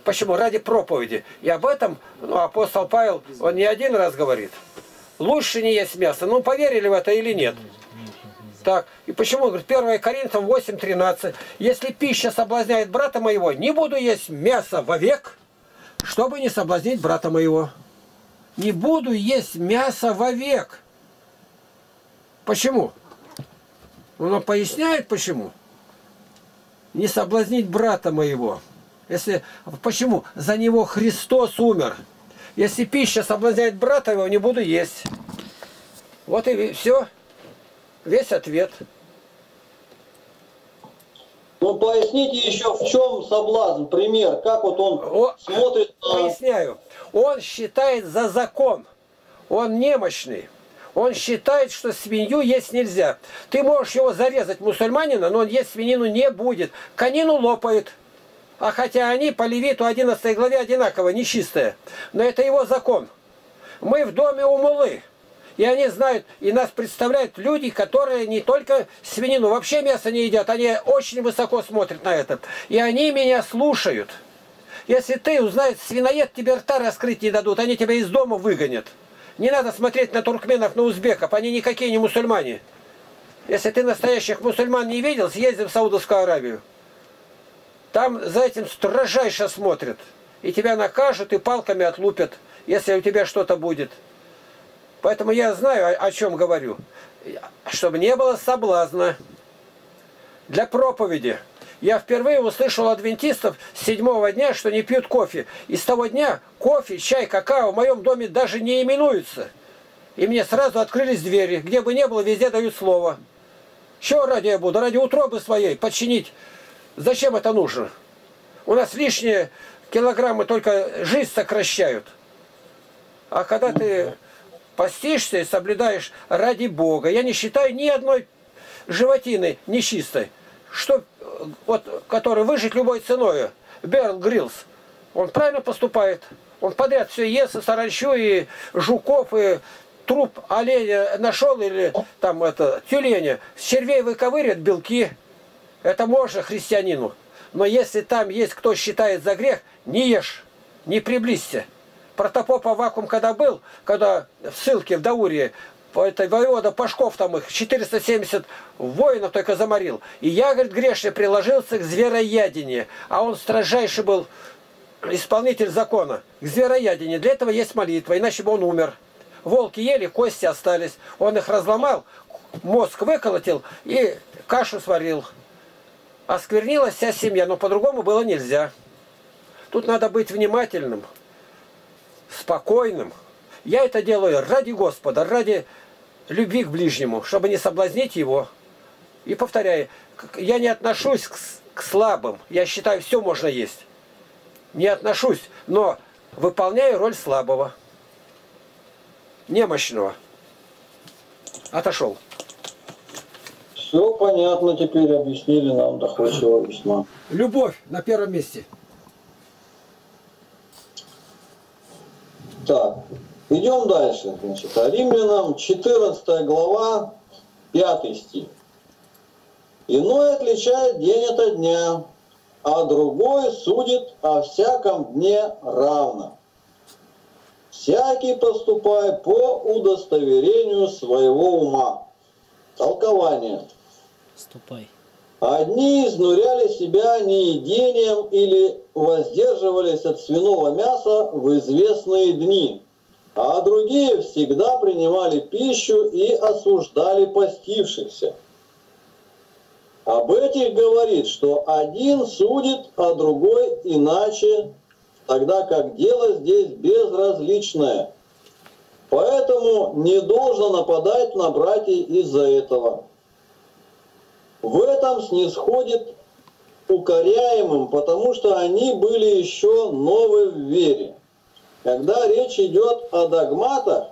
Почему? Ради проповеди. И об этом апостол Павел, он не один раз говорит. Лучше не есть мясо. Ну, поверили в это или нет? Так. И почему? 1 Коринфянам 8:13. Если пища соблазняет брата моего, не буду есть мясо вовек, чтобы не соблазнить брата моего. Не буду есть мясо вовек. Почему? Он поясняет, почему. Не соблазнить брата моего. Если, почему? За него Христос умер. Если пища соблазняет брата его, не буду есть. Вот и все. Весь ответ. Ну, поясните еще, в чем соблазн, пример, как вот он смотрит на... Поясняю. Он считает за закон. Он немощный. Он считает, что свинью есть нельзя. Ты можешь его зарезать, мусульманина, но он есть свинину не будет. Конину лопает. А хотя они по Левиту 11 главе одинаково, нечистые. Но это его закон. Мы в доме у муллы. И они знают, и нас представляют люди, которые не только свинину, вообще мясо не едят. Они очень высоко смотрят на это. И они меня слушают. Если ты узнаешь, свиноед, тебе рта раскрыть не дадут. Они тебя из дома выгонят. Не надо смотреть на туркменов, на узбеков. Они никакие не мусульмане. Если ты настоящих мусульман не видел, съезди в Саудовскую Аравию. Там за этим строжайше смотрят. И тебя накажут, и палками отлупят, если у тебя что-то будет. Поэтому я знаю, о чем говорю. Чтобы не было соблазна. Для проповеди. Я впервые услышал от адвентистов с 7-го дня, что не пьют кофе. И с того дня кофе, чай, какао в моем доме даже не именуются. И мне сразу открылись двери. Где бы ни было, везде дают слово. Чего ради я буду? Ради утробы своей подчинить. Зачем это нужно? У нас лишние килограммы только жизнь сокращают. А когда ты... постишься и соблюдаешь ради Бога. Я не считаю ни одной животины нечистой, что, вот, которую выжить любой ценой. Беар Гриллс, он правильно поступает. Он подряд все ест, и саранчу, и жуков, и труп оленя нашел, или там это, тюленя. С червей выковырят белки. Это можно христианину. Но если там есть кто считает за грех, не ешь, не приблизься. Протопоп Аввакум когда был, когда в ссылке в Даурии, это воевода Пашков там их 470 воинов только заморил. И я, говорит, грешный, приложился к звероядине, а он строжайший был исполнитель закона. К звероядине. Для этого есть молитва, иначе бы он умер. Волки ели, кости остались. Он их разломал, мозг выколотил и кашу сварил. Осквернилась вся семья, но по-другому было нельзя. Тут надо быть внимательным. Спокойным. Я это делаю ради Господа, ради любви к ближнему, чтобы не соблазнить его. И повторяю, я не отношусь к слабым. Я считаю, все можно есть. Не отношусь, но выполняю роль слабого, немощного. Отошел. Все понятно теперь, объяснили нам доходчиво весьма. Любовь на первом месте. Так, идем дальше. Значит, Римлянам 14 глава, 5 стих. Иной отличает день от дня, а другой судит о всяком дне равно. Всякий поступает по удостоверению своего ума. Толкование. Ступай. Одни изнуряли себя неедением или воздерживались от свиного мяса в известные дни, а другие всегда принимали пищу и осуждали постившихся. Об этих говорит, что один судит, а другой иначе, тогда как дело здесь безразличное. Поэтому не должно нападать на братьев из-за этого. в этом снисходит укоряемым, потому что они были еще новы в вере. Когда речь идет о догматах,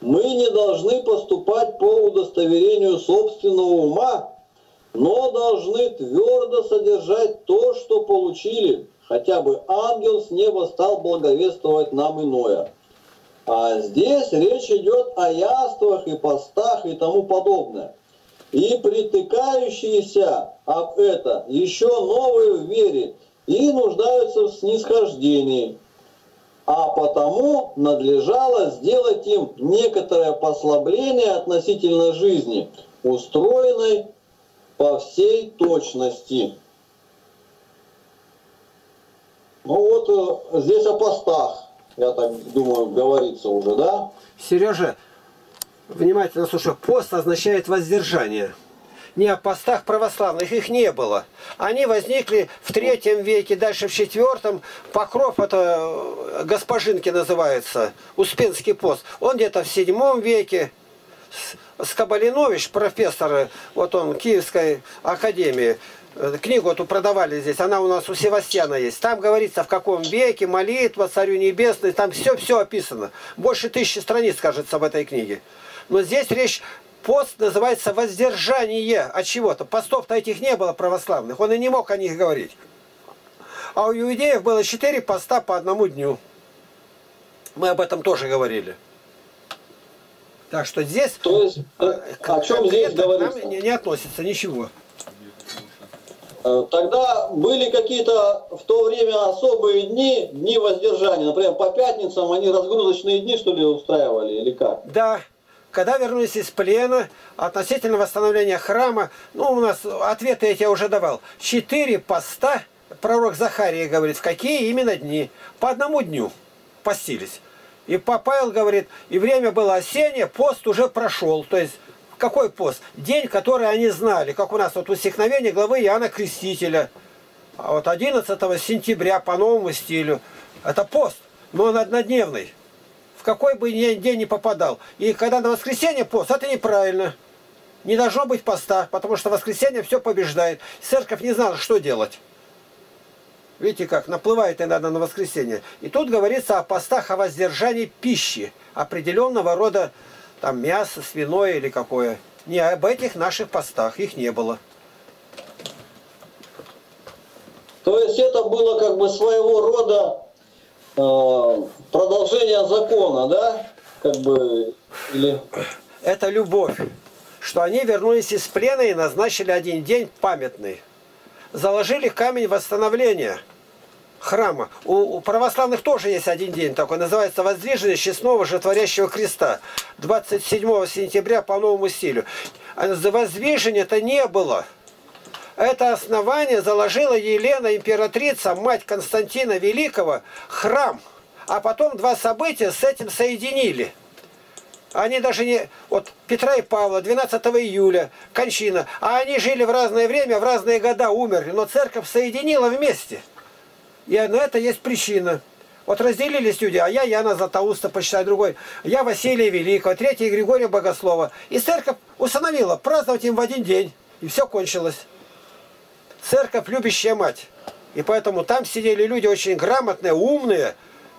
мы не должны поступать по удостоверению собственного ума, но должны твердо содержать то, что получили, хотя бы ангел с неба стал благовествовать нам иное. А здесь речь идет о яствах и постах и тому подобное. И притыкающиеся об это еще новые в вере и нуждаются в снисхождении. А потому надлежало сделать им некоторое послабление относительно жизни, устроенной по всей точности. Ну вот здесь о постах, я так думаю, говорится уже, да? Сережа, внимательно слушай, пост означает воздержание. Не о постах православных, их не было. Они возникли в III веке, дальше в IV. Покров, это Госпожинки называется, Успенский пост. Он где-то в VII веке. Скабалинович, профессор, вот он, Киевской академии, книгу эту продавали здесь, она у нас у Севастьяна есть. Там говорится, в каком веке, молитва Царю Небесному, там все описано. Больше 1000 страниц, кажется, в этой книге. Но здесь речь, пост называется воздержание от чего-то. Постов-то этих не было православных, он и не мог о них говорить. А у иудеев было 4 поста по одному дню. Мы об этом тоже говорили. Так что здесь, то есть, о чем здесь говорится? Не относится ничего. Тогда были какие-то в то время особые дни, дни воздержания. Например, по пятницам они разгрузочные дни, что ли, устраивали или как? Да. Когда вернулись из плена, относительно восстановления храма, ну, у нас ответы я тебе уже давал. 4 поста, пророк Захария говорит, в какие именно дни. По одному дню постились. И Павел говорит, и время было осеннее, пост уже прошел. То есть, какой пост? День, который они знали, как у нас вот в усекновении главы Иоанна Крестителя. А вот 11 сентября по новому стилю. Это пост, но он однодневный. В какой бы день ни попадал. И когда на воскресенье пост, это неправильно. Не должно быть поста, потому что воскресенье все побеждает. Церковь не знала, что делать. Видите как, наплывает иногда на воскресенье. И тут говорится о постах, о воздержании пищи. Определенного рода там мясо, свиное или какое. Не об этих наших постах, их не было. То есть это было как бы своего рода продолжение закона, да? Как бы, или... Это любовь. Что они вернулись из плена и назначили один день памятный. Заложили камень восстановления храма. У православных тоже есть один день такой, называется «Воздвижение честного животворящего креста». 27 сентября по новому стилю. Воздвижения-то не было. Это основание заложила Елена, императрица, мать Константина Великого, храм. А потом два события с этим соединили. Они даже не... Вот Петра и Павла, 12 июля, кончина. А они жили в разное время, в разные года умерли. Но церковь соединила вместе. И на это есть причина. Вот разделились люди. А я Иоанна Златоуста, почитай другой. Я Василия Великого, третий Григория Богослова. И церковь установила праздновать им в один день. И все кончилось. Церковь любящая мать. И поэтому там сидели люди очень грамотные, умные,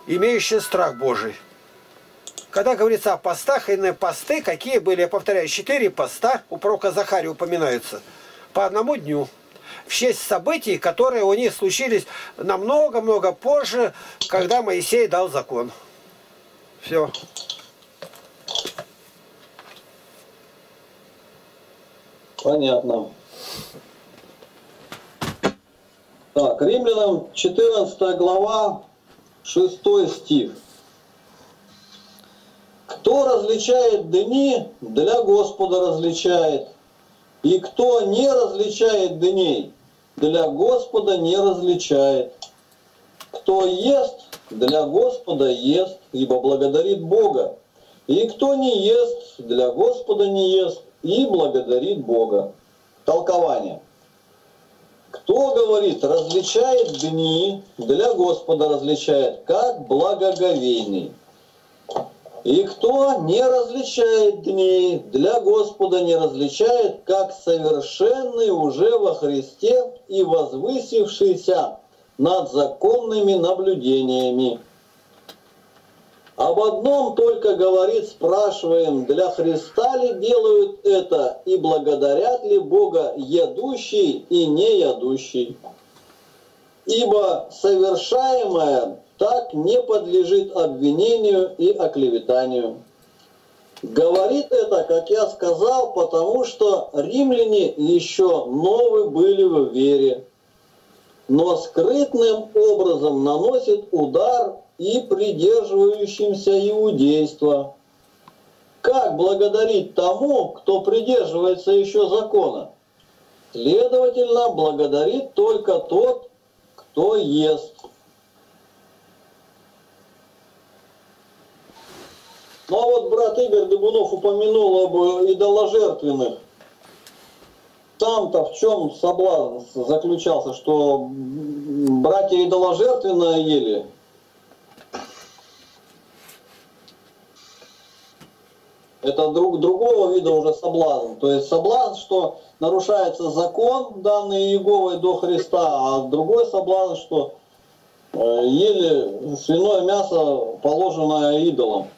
имеющие страх Божий. Когда говорится о постах, и на посты, какие были, я повторяю, 4 поста у пророка Захария упоминаются. По одному дню. В честь событий, которые у них случились намного-много позже, когда Моисей дал закон. Все. Понятно. Так, Римлянам 14 глава, 6 стих. Кто различает дни, для Господа различает. И кто не различает дней, для Господа не различает. Кто ест, для Господа ест, ибо благодарит Бога. И кто не ест, для Господа не ест, и благодарит Бога. Толкование. Кто, говорит, различает дни, для Господа различает, как благоговейный. И кто не различает дней, для Господа не различает, как совершенный уже во Христе и возвысившийся над законными наблюдениями. Об одном только говорит, спрашиваем, для Христа ли делают это, и благодарят ли Бога ядущий и неядущий. Ибо совершаемое так не подлежит обвинению и оклеветанию. Говорит это, как я сказал, потому что римляне еще новы были в вере, но скрытным образом наносит удар и придерживающимся иудейства. Как благодарить тому, кто придерживается еще закона? Следовательно, благодарит только тот, кто ест. Ну а вот брат Игорь Дебунов упомянул об идоложертвенных. Там-то в чем соблазн заключался, что братья идоложертвенное ели? Это другого вида уже соблазн. То есть соблазн, что нарушается закон, данный Иеговой до Христа, а другой соблазн, что ели свиное мясо, положенное идолом.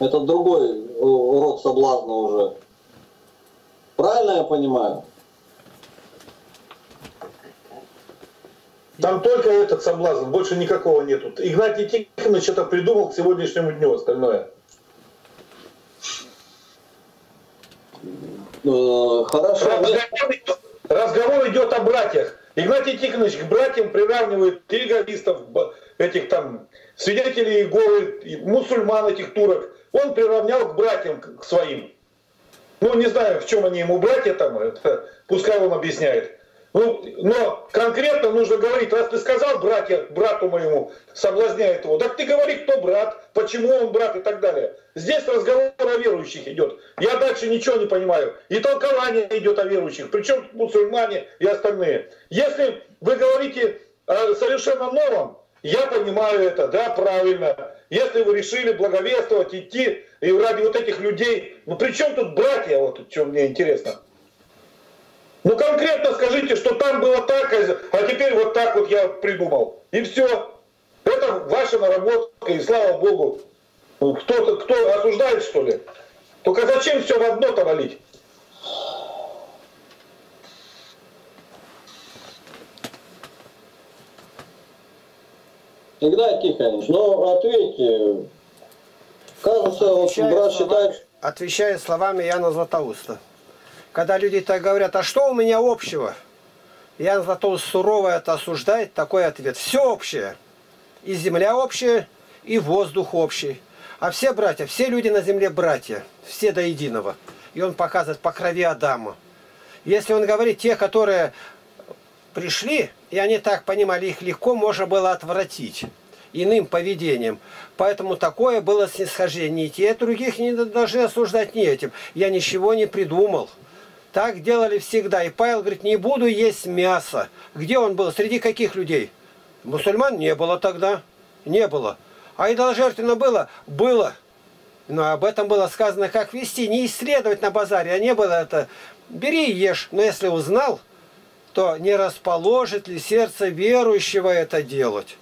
Это другой род соблазна уже. Правильно я понимаю? Там только этот соблазн, больше никакого нету. Игнатий Тихонович что-то придумал к сегодняшнему дню, остальное. Хорошо. Разговор идет о братьях. Игнатий Тихонович к братьям приравнивает телеграфистов, этих там свидетелей Иеговы, мусульман этих турок. Он приравнял к братьям, к своим. Ну, не знаю, в чем они ему братья там, это, пускай он объясняет. Ну, но конкретно нужно говорить, раз ты сказал братья, брату моему, соблазняет его, так ты говори, кто брат, почему он брат и так далее. Здесь разговор о верующих идет. Я дальше ничего не понимаю. И толкование идет о верующих, причем мусульмане и остальные. Если вы говорите о совершенно новом, я понимаю это, да, правильно. Если вы решили благовествовать, идти и ради вот этих людей, ну при чем тут братья, вот что мне интересно. Ну конкретно скажите, что там было так, а теперь вот так вот я придумал. И все. Это ваша наработка, и слава Богу. Кто осуждает, что ли? Только зачем все в одно-то валить? Игнатий Тихонович, ну ответьте. Кажется, вот брат считает... Отвечая словами Иоанна Златоуста. Когда люди так говорят, а что у меня общего? Иоанн Златоуст сурово это осуждает, такой ответ. Все общее. И земля общая, и воздух общий. А все братья, все люди на земле братья. Все до единого. И он показывает по крови Адама. Если он говорит, те, которые пришли, и они так понимали, их легко можно было отвратить иным поведением. Поэтому такое было снисхождение. И те других не должны осуждать ни этим. Я ничего не придумал. Так делали всегда. И Павел говорит, не буду есть мясо. Где он был? Среди каких людей? Мусульман не было тогда. Не было. А идоложертвенно было? Было. Но об этом было сказано, как вести. Не исследовать на базаре. А не было это. Бери и ешь. Но если узнал, то не расположит ли сердце верующего это делать?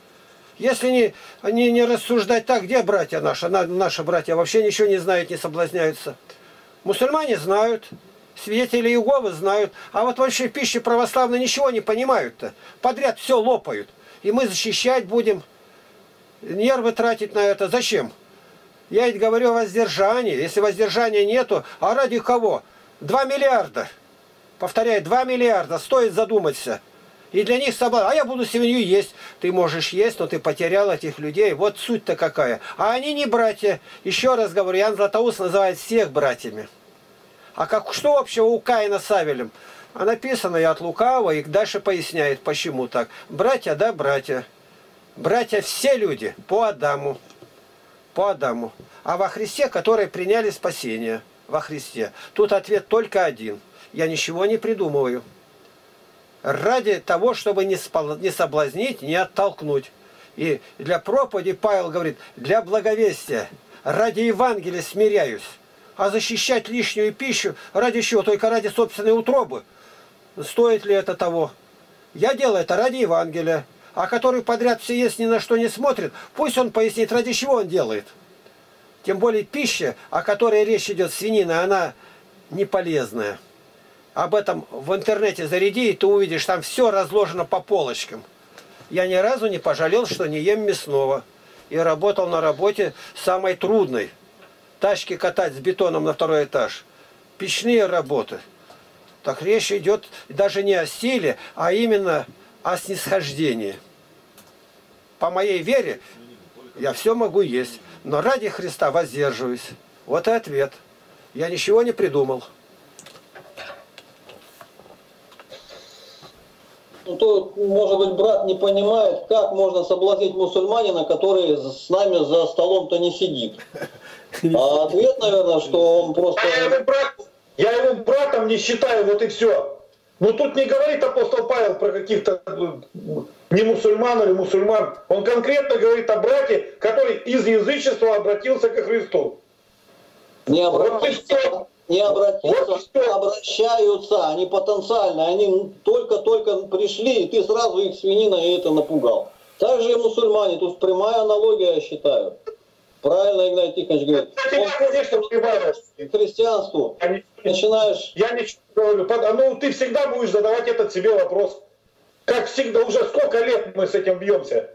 Если не рассуждать так, где братья наши? Наши братья вообще ничего не знают, не соблазняются. Мусульмане знают. Свидетели Иеговы знают, а вот вообще в пище православные ничего не понимают-то. Подряд все лопают. И мы защищать будем, нервы тратить на это. Зачем? Я ведь говорю о воздержании. Если воздержания нету, а ради кого? 2 миллиарда. Повторяю, 2 миллиарда. Стоит задуматься. И для них собака. А я буду свинью есть. Ты можешь есть, но ты потерял этих людей. Вот суть-то какая. А они не братья. Еще раз говорю, Иоанн Златоуст называет всех братьями. А как, что общего у Каина с Авелем? А написано и от лукавого, и дальше поясняет, почему так. Братья, да, братья. Братья все люди по Адаму. По Адаму. А во Христе, которые приняли спасение. Во Христе. Тут ответ только один. Я ничего не придумываю. Ради того, чтобы не соблазнить, не оттолкнуть. И для проповеди Павел говорит, для благовестия. ради Евангелия смиряюсь. А защищать лишнюю пищу ради чего? Только ради собственной утробы. Стоит ли это того? Я делаю это ради Евангелия. А который подряд все ест, ни на что не смотрит, пусть он пояснит, ради чего он делает. Тем более пища, о которой речь идет, свинина, она не полезная. Об этом в интернете заряди, и ты увидишь, там все разложено по полочкам. Я ни разу не пожалел, что не ем мясного. И работал на работе самой трудной. Тачки катать с бетоном на второй этаж. Печные работы. Так речь идет даже не о силе, а именно о снисхождении. По моей вере я все могу есть, но ради Христа воздерживаюсь. Вот и ответ. Я ничего не придумал. Ну, то, может быть, брат не понимает, как можно соблазнить мусульманина, который с нами за столом-то не сидит. А ответ, наверное, что он просто... Я его братом не считаю, вот и все. Но тут не говорит апостол Павел про каких-то не мусульман или мусульман. Он конкретно говорит о брате, который из язычества обратился ко Христу. Не обратился. Вот не обратился, обращаются, они потенциально, они только-только пришли, и ты сразу их свинина и это напугал. Также и мусульмане, тут прямая аналогия, я считаю. Правильно Игнатий Тихонович говорит. Он, конечно, к христианству. Начинаешь... Я ничего не говорю. Ну, ты всегда будешь задавать этот себе вопрос. Как всегда, уже сколько лет мы с этим бьемся.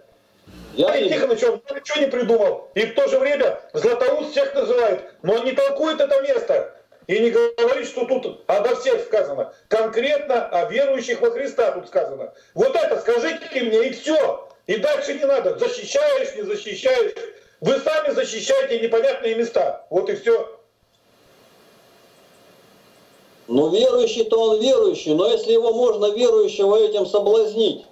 Игнатий Тихонович, он ничего не придумал. И в то же время Златоуст всех называет, но он не толкует это место. И не говорит, что тут обо всех сказано. Конкретно о верующих во Христа тут сказано. Вот это скажите мне, и все. И дальше не надо. Защищаешь, не защищаешь. Вы сами защищаете непонятные места. Вот и все. Ну, верующий-то он верующий. Но если его можно верующего этим соблазнить?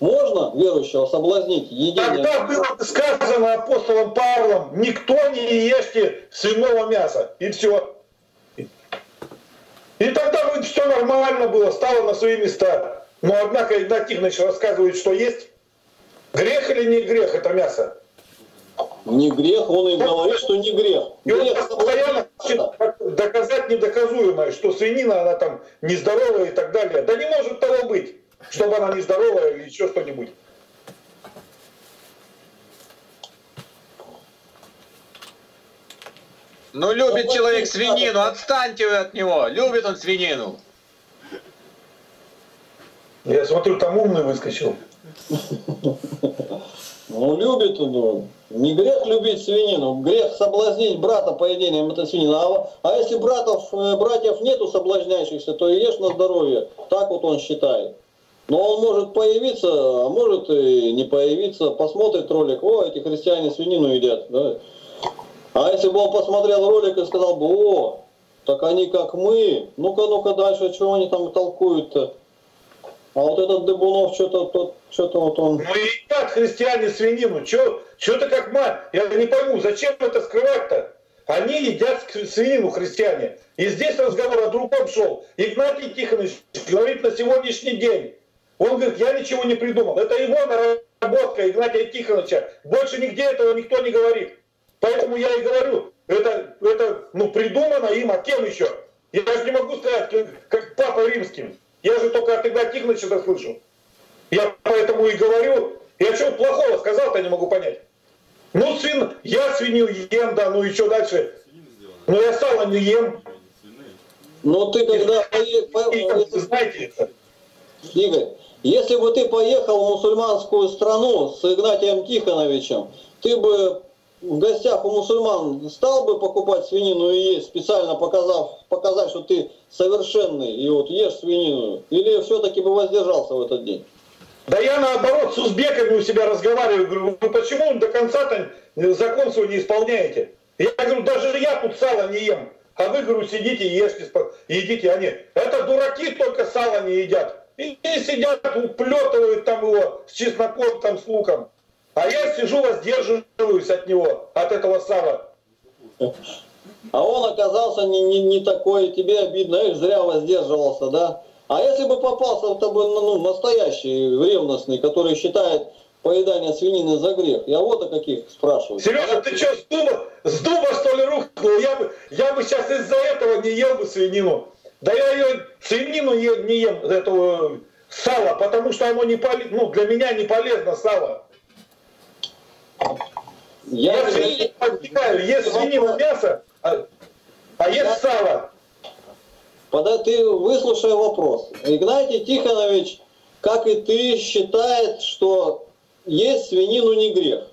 Можно верующего соблазнить? Единием? Тогда было сказано апостолом Павлом, никто не ешьте свиного мяса. И все. И тогда бы все нормально было, стало на свои места. Но однако Игнатий Тихонович рассказывает, что есть. Грех или не грех это мясо? Не грех, он и говорит, что не грех. И он постоянно хочет доказать недоказуемое, что свинина, она там нездоровая и так далее. Да не может того быть, чтобы она нездоровая или еще что-нибудь. Ну, любит человек свинину, отстаньте вы от него. Любит он свинину. Я смотрю, там умный выскочил. Ну, любит он. Не грех любить свинину. Грех соблазнить брата по идее, это свинина. А если братьев нету соблазняющихся, то и ешь на здоровье. Так вот он считает. Но он может появиться, а может и не появиться. Посмотрит ролик, о, эти христиане свинину едят. Да? А если бы он посмотрел ролик и сказал бы, о, так они как мы. Ну-ка, ну-ка дальше, чего они там толкуют-то? А вот этот Дыбунов, что-то вот он... Ну едят христиане свинину, что-то как мать. Я не пойму, зачем это скрывать-то? Они едят свинину, христиане. И здесь разговор о другом шел. Игнатий Тихонович говорит на сегодняшний день. Он говорит, я ничего не придумал. Это его наработка, Игнатия Тихоновича. Больше нигде этого никто не говорит. Поэтому я и говорю, это ну, придумано им, а кем еще? Я же не могу сказать, как Папа Римским. Я же только от Игнатия Тихоновича это слышу. Я поэтому и говорю. Я чего плохого сказал-то, я не могу понять. Ну, я свинил ем, да, ну и что дальше? Ну, я сало не ем. Ну, ты когда... Знаете это? Игорь, если бы ты поехал в мусульманскую страну с Игнатием Тихоновичем, ты бы в гостях у мусульман стал бы покупать свинину и есть, специально показать, что ты совершенный и вот ешь свинину, или все-таки бы воздержался в этот день? Да я наоборот с узбеками у себя разговариваю, говорю, ну почему до конца-то закон свой не исполняете? Я говорю, даже я тут сало не ем, а вы, говорю, сидите и ешьте, едите. Они, это дураки только сало не едят. И сидят, уплетывают там его с чесноком, там с луком. А я сижу, воздерживаюсь от него, от этого сала. А он оказался не такой, тебе обидно, и зря воздерживался, да? А если бы попался тобой, ну, настоящий ревностный, который считает поедание свинины за грех. Я вот о каких спрашиваю. Сережа, ты что, с дуба что ли рухнул? Я бы сейчас из-за этого не ел бы свинину. Да я ее свинину не ем, этого сала, потому что оно не полезно, ну, для меня не полезно сало. Я свинину подвигаю, ешь свинину мясо, а ешь сало. Ты выслушай вопрос. Игнатий Тихонович, как и ты, считает, что есть свинину не грех.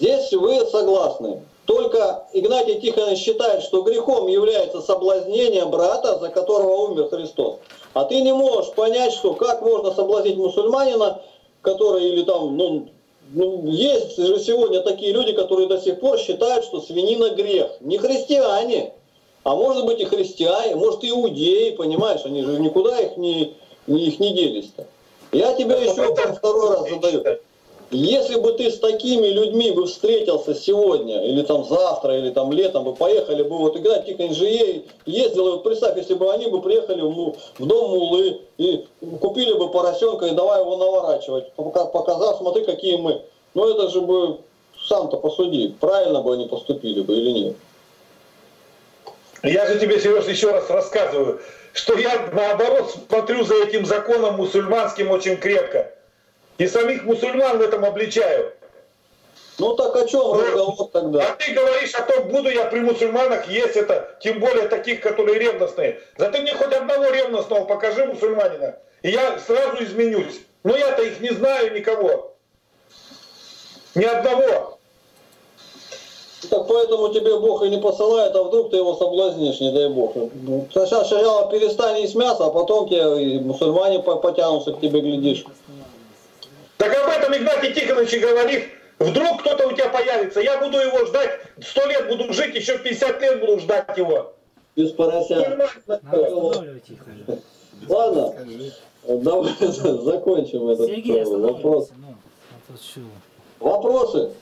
Здесь вы согласны. Только Игнатий Тихонович считает, что грехом является соблазнение брата, за которого умер Христос. А ты не можешь понять, что как можно соблазнить мусульманина, который или там, ну есть же сегодня такие люди, которые до сих пор считают, что свинина грех. Не христиане, а может быть и христиане, может и иудеи, понимаешь, они же никуда их не делись-то. Я тебе еще второй раз задаю. Если бы ты с такими людьми бы встретился сегодня, или там завтра, или там летом бы поехали бы, вот Игнатий Тихонович ездил, и вот представь, если бы они бы приехали в дом Муллы и купили бы поросенка и давай его наворачивать, показав, смотри, какие мы. Ну это же бы, сам-то посуди, правильно бы они поступили бы или нет. Я же тебе, Сереж, еще раз рассказываю, что я наоборот смотрю за этим законом мусульманским очень крепко. И самих мусульман в этом обличаю. Ну так о чем разговор тогда? А ты говоришь о том, буду я при мусульманах есть это, тем более таких, которые ревностные. Да ты мне хоть одного ревностного покажи мусульманина, и я сразу изменюсь. Но я-то их не знаю никого. Ни одного. Так поэтому тебе Бог и не посылает, а вдруг ты его соблазнишь, не дай Бог. Сначала шаряла перестань есть мясо, а потом тебе и мусульмане потянутся к тебе, глядишь. Так об этом Игнатий Тихонович говорит, вдруг кто-то у тебя появится, я буду его ждать, 100 лет буду жить, еще 50 лет буду ждать его. Без порося. Ладно, давай закончим этот вопрос. Вопросы?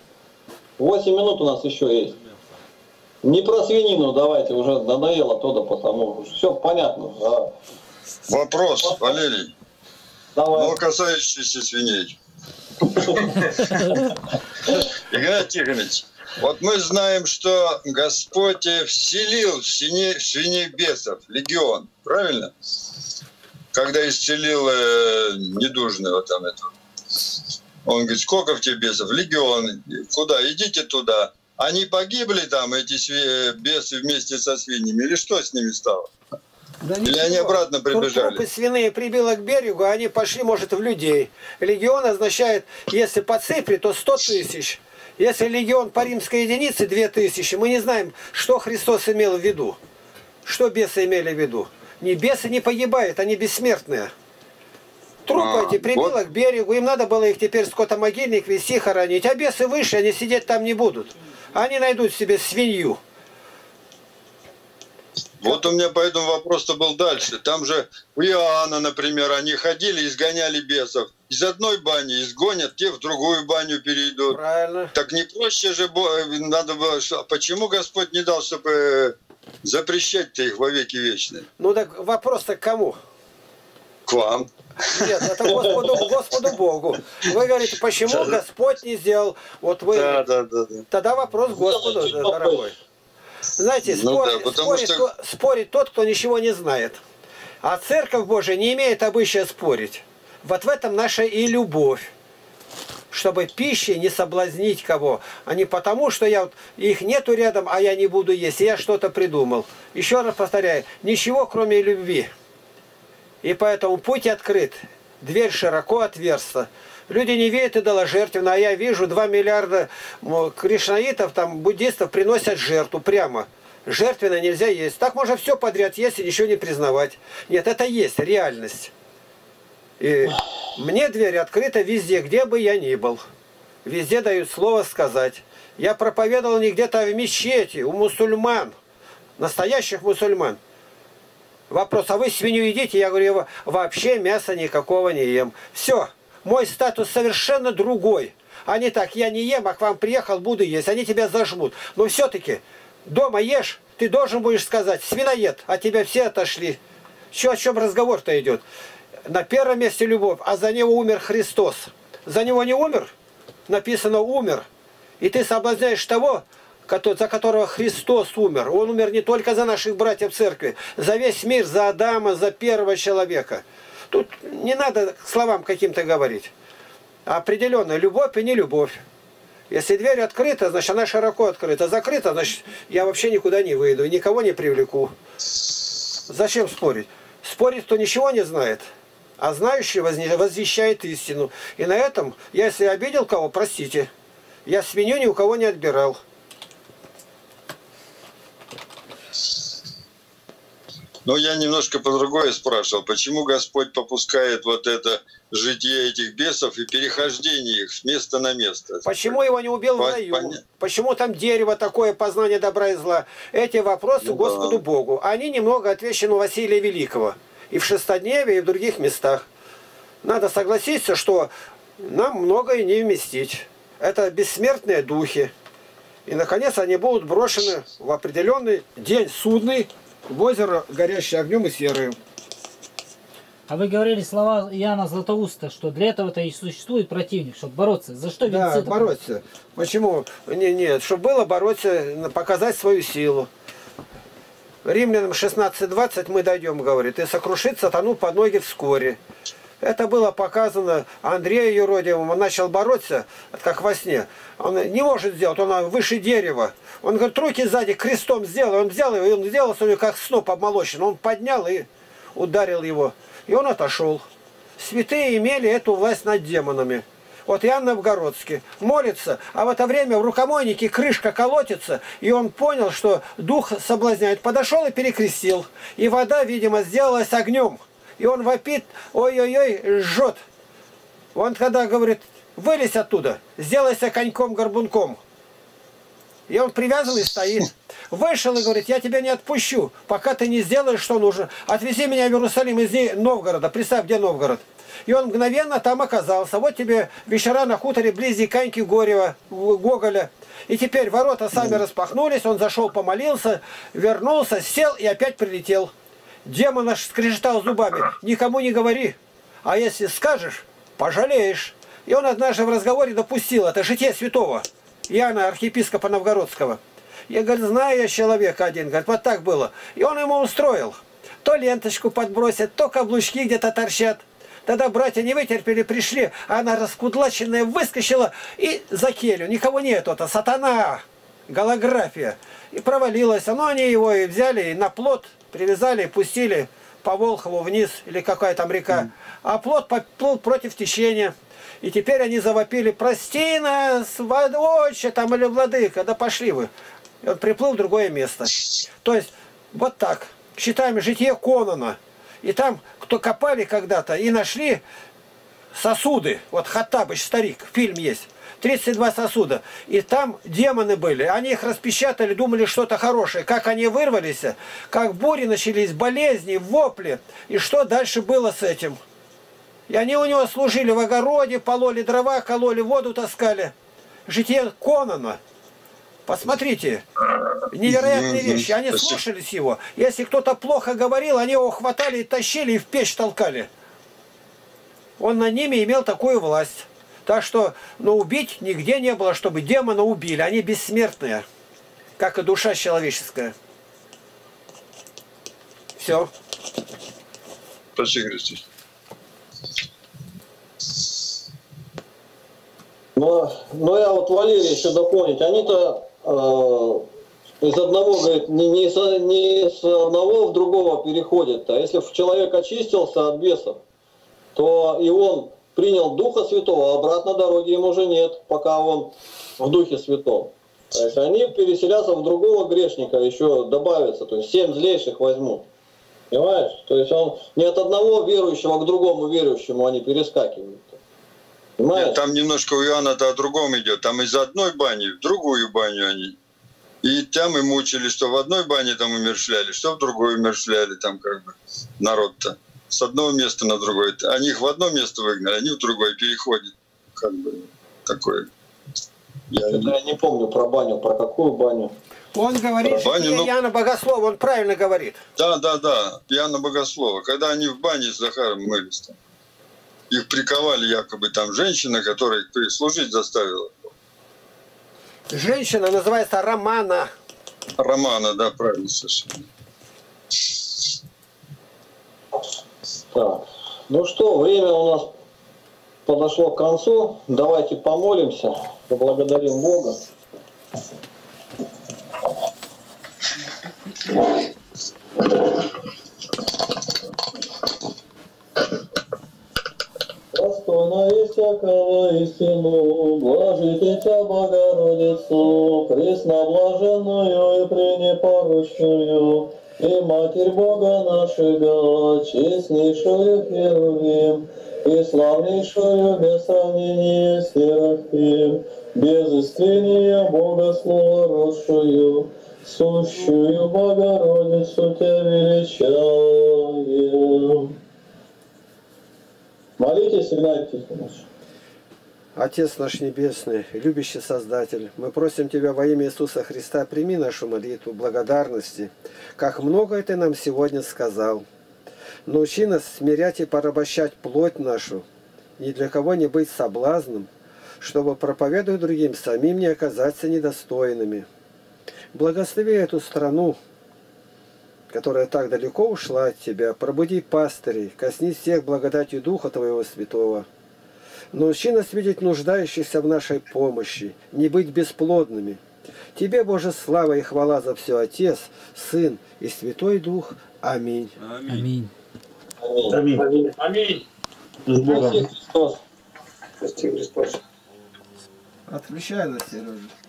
8 минут у нас еще есть. Не про свинину давайте, уже надоело туда, потому что все понятно. Да. Вопрос, Валерий. Давай. Но касающийся свиней. Игорь Тихонович, вот мы знаем, что Господь вселил в свиней бесов, легион, правильно? Когда исцелил недужного там этого. Он говорит, сколько в тебе бесов? Легион. Куда? Идите туда. Они погибли там, эти бесы вместе со свиньями? Или что с ними стало? Да или ничего. Они обратно прибежали? Трупы свиные прибило к берегу, они пошли, может, в людей. Легион означает, если по цифре, то 100 000. Если легион по римской единице 2000, мы не знаем, что Христос имел в виду. Что бесы имели в виду. Бесы не погибают, они бессмертные. Трупы эти прибило вот к берегу, им надо было их теперь скотомогильник везти, хоронить. А бесы выше, они сидеть там не будут. Они найдут себе свинью. Вот у меня по этому вопросу был дальше. Там же у Иоанна, например, они ходили, изгоняли бесов. Из одной бани изгонят, те в другую баню перейдут. Правильно. Так не проще же надо было... Почему Господь не дал, чтобы запрещать-то их во веки вечные? Ну так вопрос-то к кому? К вам. Нет, это Господу Богу. Вы говорите, почему Господь не сделал? Вот вы... Да. Тогда вопрос Господу, дорогой. Знаете, спорит тот, кто ничего не знает. А Церковь Божия не имеет обычая спорить. Вот в этом наша и любовь. Чтобы пищей не соблазнить кого. А не потому, что я вот, их нету рядом, а я не буду есть. И я что-то придумал. Еще раз повторяю, ничего кроме любви. И поэтому путь открыт. Дверь широко отверста. Люди не верят идоложертвенно, а я вижу 2 миллиарда кришнаитов, там, буддистов приносят жертву прямо. Жертвенно нельзя есть. Так можно все подряд есть и ничего не признавать. Нет, это есть реальность. И мне дверь открыта везде, где бы я ни был. Везде дают слово сказать. Я проповедовал не где-то в мечети, у мусульман, настоящих мусульман. Вопрос, а вы свинью едите? Я говорю, я вообще мяса никакого не ем. Все. Мой статус совершенно другой. А не так, я не ем, а к вам приехал, буду есть. Они тебя зажмут. Но все-таки дома ешь, ты должен будешь сказать, свиноед, а тебя все отошли. О чем разговор-то идет? На первом месте любовь, а за него умер Христос. за него не умер, написано «умер». И ты соблазняешь того, за которого Христос умер. Он умер не только за наших братьев церкви, за весь мир, за Адама, за первого человека. Тут не надо к словам каким-то говорить. Определенно, любовь и не любовь. Если дверь открыта, значит она широко открыта. Закрыта, значит я вообще никуда не выйду и никого не привлеку. Зачем спорить? Спорить, кто ничего не знает, а знающий возвещает истину. И на этом, если обидел кого, простите. Я свинью ни у кого не отбирал. Но я немножко по-другому спрашивал, почему Господь попускает вот это житие этих бесов и перехождение их с места на место? Почему его не убил в раю? Почему там дерево такое, познание добра и зла? Эти вопросы Господу Богу. Они немного отвечены у Василия Великого. И в Шестодневе, и в других местах. Надо согласиться, что нам многое не вместить. Это бессмертные духи. И, наконец, они будут брошены в определенный день судный, в озеро, горящее огнем и серым. А вы говорили слова Иоанна Златоуста, что для этого-то и существует противник, чтобы бороться. За что? Да, бороться. Почему? Нет, чтобы было бороться, показать свою силу. Римлянам 16:20 мы дойдем, говорит, и сокрушит сатану под ноги вскоре. Это было показано Андрею Юродиевому. Он начал бороться, как во сне. Он не может сделать, он выше дерева. Он говорит, руки сзади крестом сделай. Он взял его, и он сделал, у него как сноп обмолочен. Он поднял и ударил его. И он отошел. Святые имели эту власть над демонами. Вот Иоанн Новгородский молится, а в это время в рукомойнике крышка колотится, и он понял, что дух соблазняет. Подошел и перекрестил. И вода, видимо, сделалась огнем. И он вопит, ой-ой-ой, жжет. Он когда говорит, вылезь оттуда, сделайся коньком-горбунком. И он привязан и стоит. Вышел и говорит, я тебя не отпущу, пока ты не сделаешь, что нужно. Отвези меня в Иерусалим из Новгорода. Представь, где Новгород. И он мгновенно там оказался. Вот тебе вечера на хуторе близи Каньки Горева, Гоголя. И теперь ворота сами распахнулись, он зашел, помолился, вернулся, сел и опять прилетел. Демон аж скрежетал зубами. Никому не говори. А если скажешь, пожалеешь. И он однажды в разговоре допустил это житие святого Иоанна, архиепископа Новгородского. Я говорю, знаю я человека один. Говорит, вот так было. И он ему устроил. То ленточку подбросят, то каблучки где-то торчат. Тогда братья не вытерпели, пришли. А она раскудлаченная выскочила и за келью. Никого нету. Это сатана. Голография. И провалилась. Но они его и взяли, и на плот привязали и пустили по Волхову вниз, или какая там река. А плот поплыл против течения. И теперь они завопили, прости нас, отче там, или владыка, да пошли вы. И он приплыл в другое место. То есть, вот так. Считаем житие Конона. И там, кто копали когда-то, и нашли сосуды. Вот Хаттабыч, старик, фильм есть. 32 сосуда. И там демоны были. Они их распечатали, думали что-то хорошее. Как они вырвались, как бури начались, болезни, вопли. И что дальше было с этим? И они у него служили в огороде, пололи дрова, кололи воду, таскали. Житие Конона. Посмотрите. Невероятные вещи. Они слушались его. Если кто-то плохо говорил, они его хватали и тащили, и в печь толкали. Он над ними имел такую власть. Так что, но убить нигде не было, чтобы демона убили. Они бессмертные, как и душа человеческая. Все. Спасибо, Христос. Но я вот Валерий еще дополнить. Они-то из одного, говорит, не с одного в другого переходят. А если человек очистился от бесов, то и он принял Духа Святого, а обратно дороги ему уже нет, пока он в Духе Святом. То есть они переселятся в другого грешника, еще добавятся, то есть 7 злейших возьмут. Понимаешь? То есть он не от одного верующего к другому верующему они перескакивают. Понимаешь? Нет, там немножко у Иоанна-то о другом идет. Там из одной бани в другую баню они. И там и мучили, что в одной бане там умершляли, что в другой умершляли, там как бы народ-то. С одного места на другое. Они их в одно место выгнали, они в другое переходят. Как бы такое. Я не помню про баню, про какую баню. Он говорит, баню, что Иоанна Богослова, он правильно говорит. Да, Иоанна Богослова. Когда они в бане с Захаром мылись. их приковали якобы там женщина, которая их служить заставила. Женщина называется Романа. Романа, да, правильно совершенно. Так. Ну что, время у нас подошло к концу. Давайте помолимся, поблагодарим Бога. Достойно и всякого истину, блажите тебя, Богородицу, пресноблаженную и пренепорочную, и Матерь Бога нашего, честнейшую Херувим, и славнейшую без сравнения Серафим, без искрения Бога Словородшую, сущую Богородицу тебя величаем. Молитесь, Игнатий Тихонович. Отец наш Небесный, любящий Создатель, мы просим Тебя во имя Иисуса Христа, прими нашу молитву благодарности, как многое Ты нам сегодня сказал. Научи нас смирять и порабощать плоть нашу, ни для кого не быть соблазном, чтобы, проповедуя другим, самим не оказаться недостойными. Благослови эту страну, которая так далеко ушла от Тебя, пробуди пастырей, коснись всех благодатью Духа Твоего Святого. Научи нас видеть нуждающихся в нашей помощи, не быть бесплодными. Тебе, Боже, слава и хвала за все, Отец, Сын и Святой Дух. Аминь. Аминь. Аминь. Аминь. Аминь. Спаси Христос. Спаси Христос. Отключай нас, Сережа.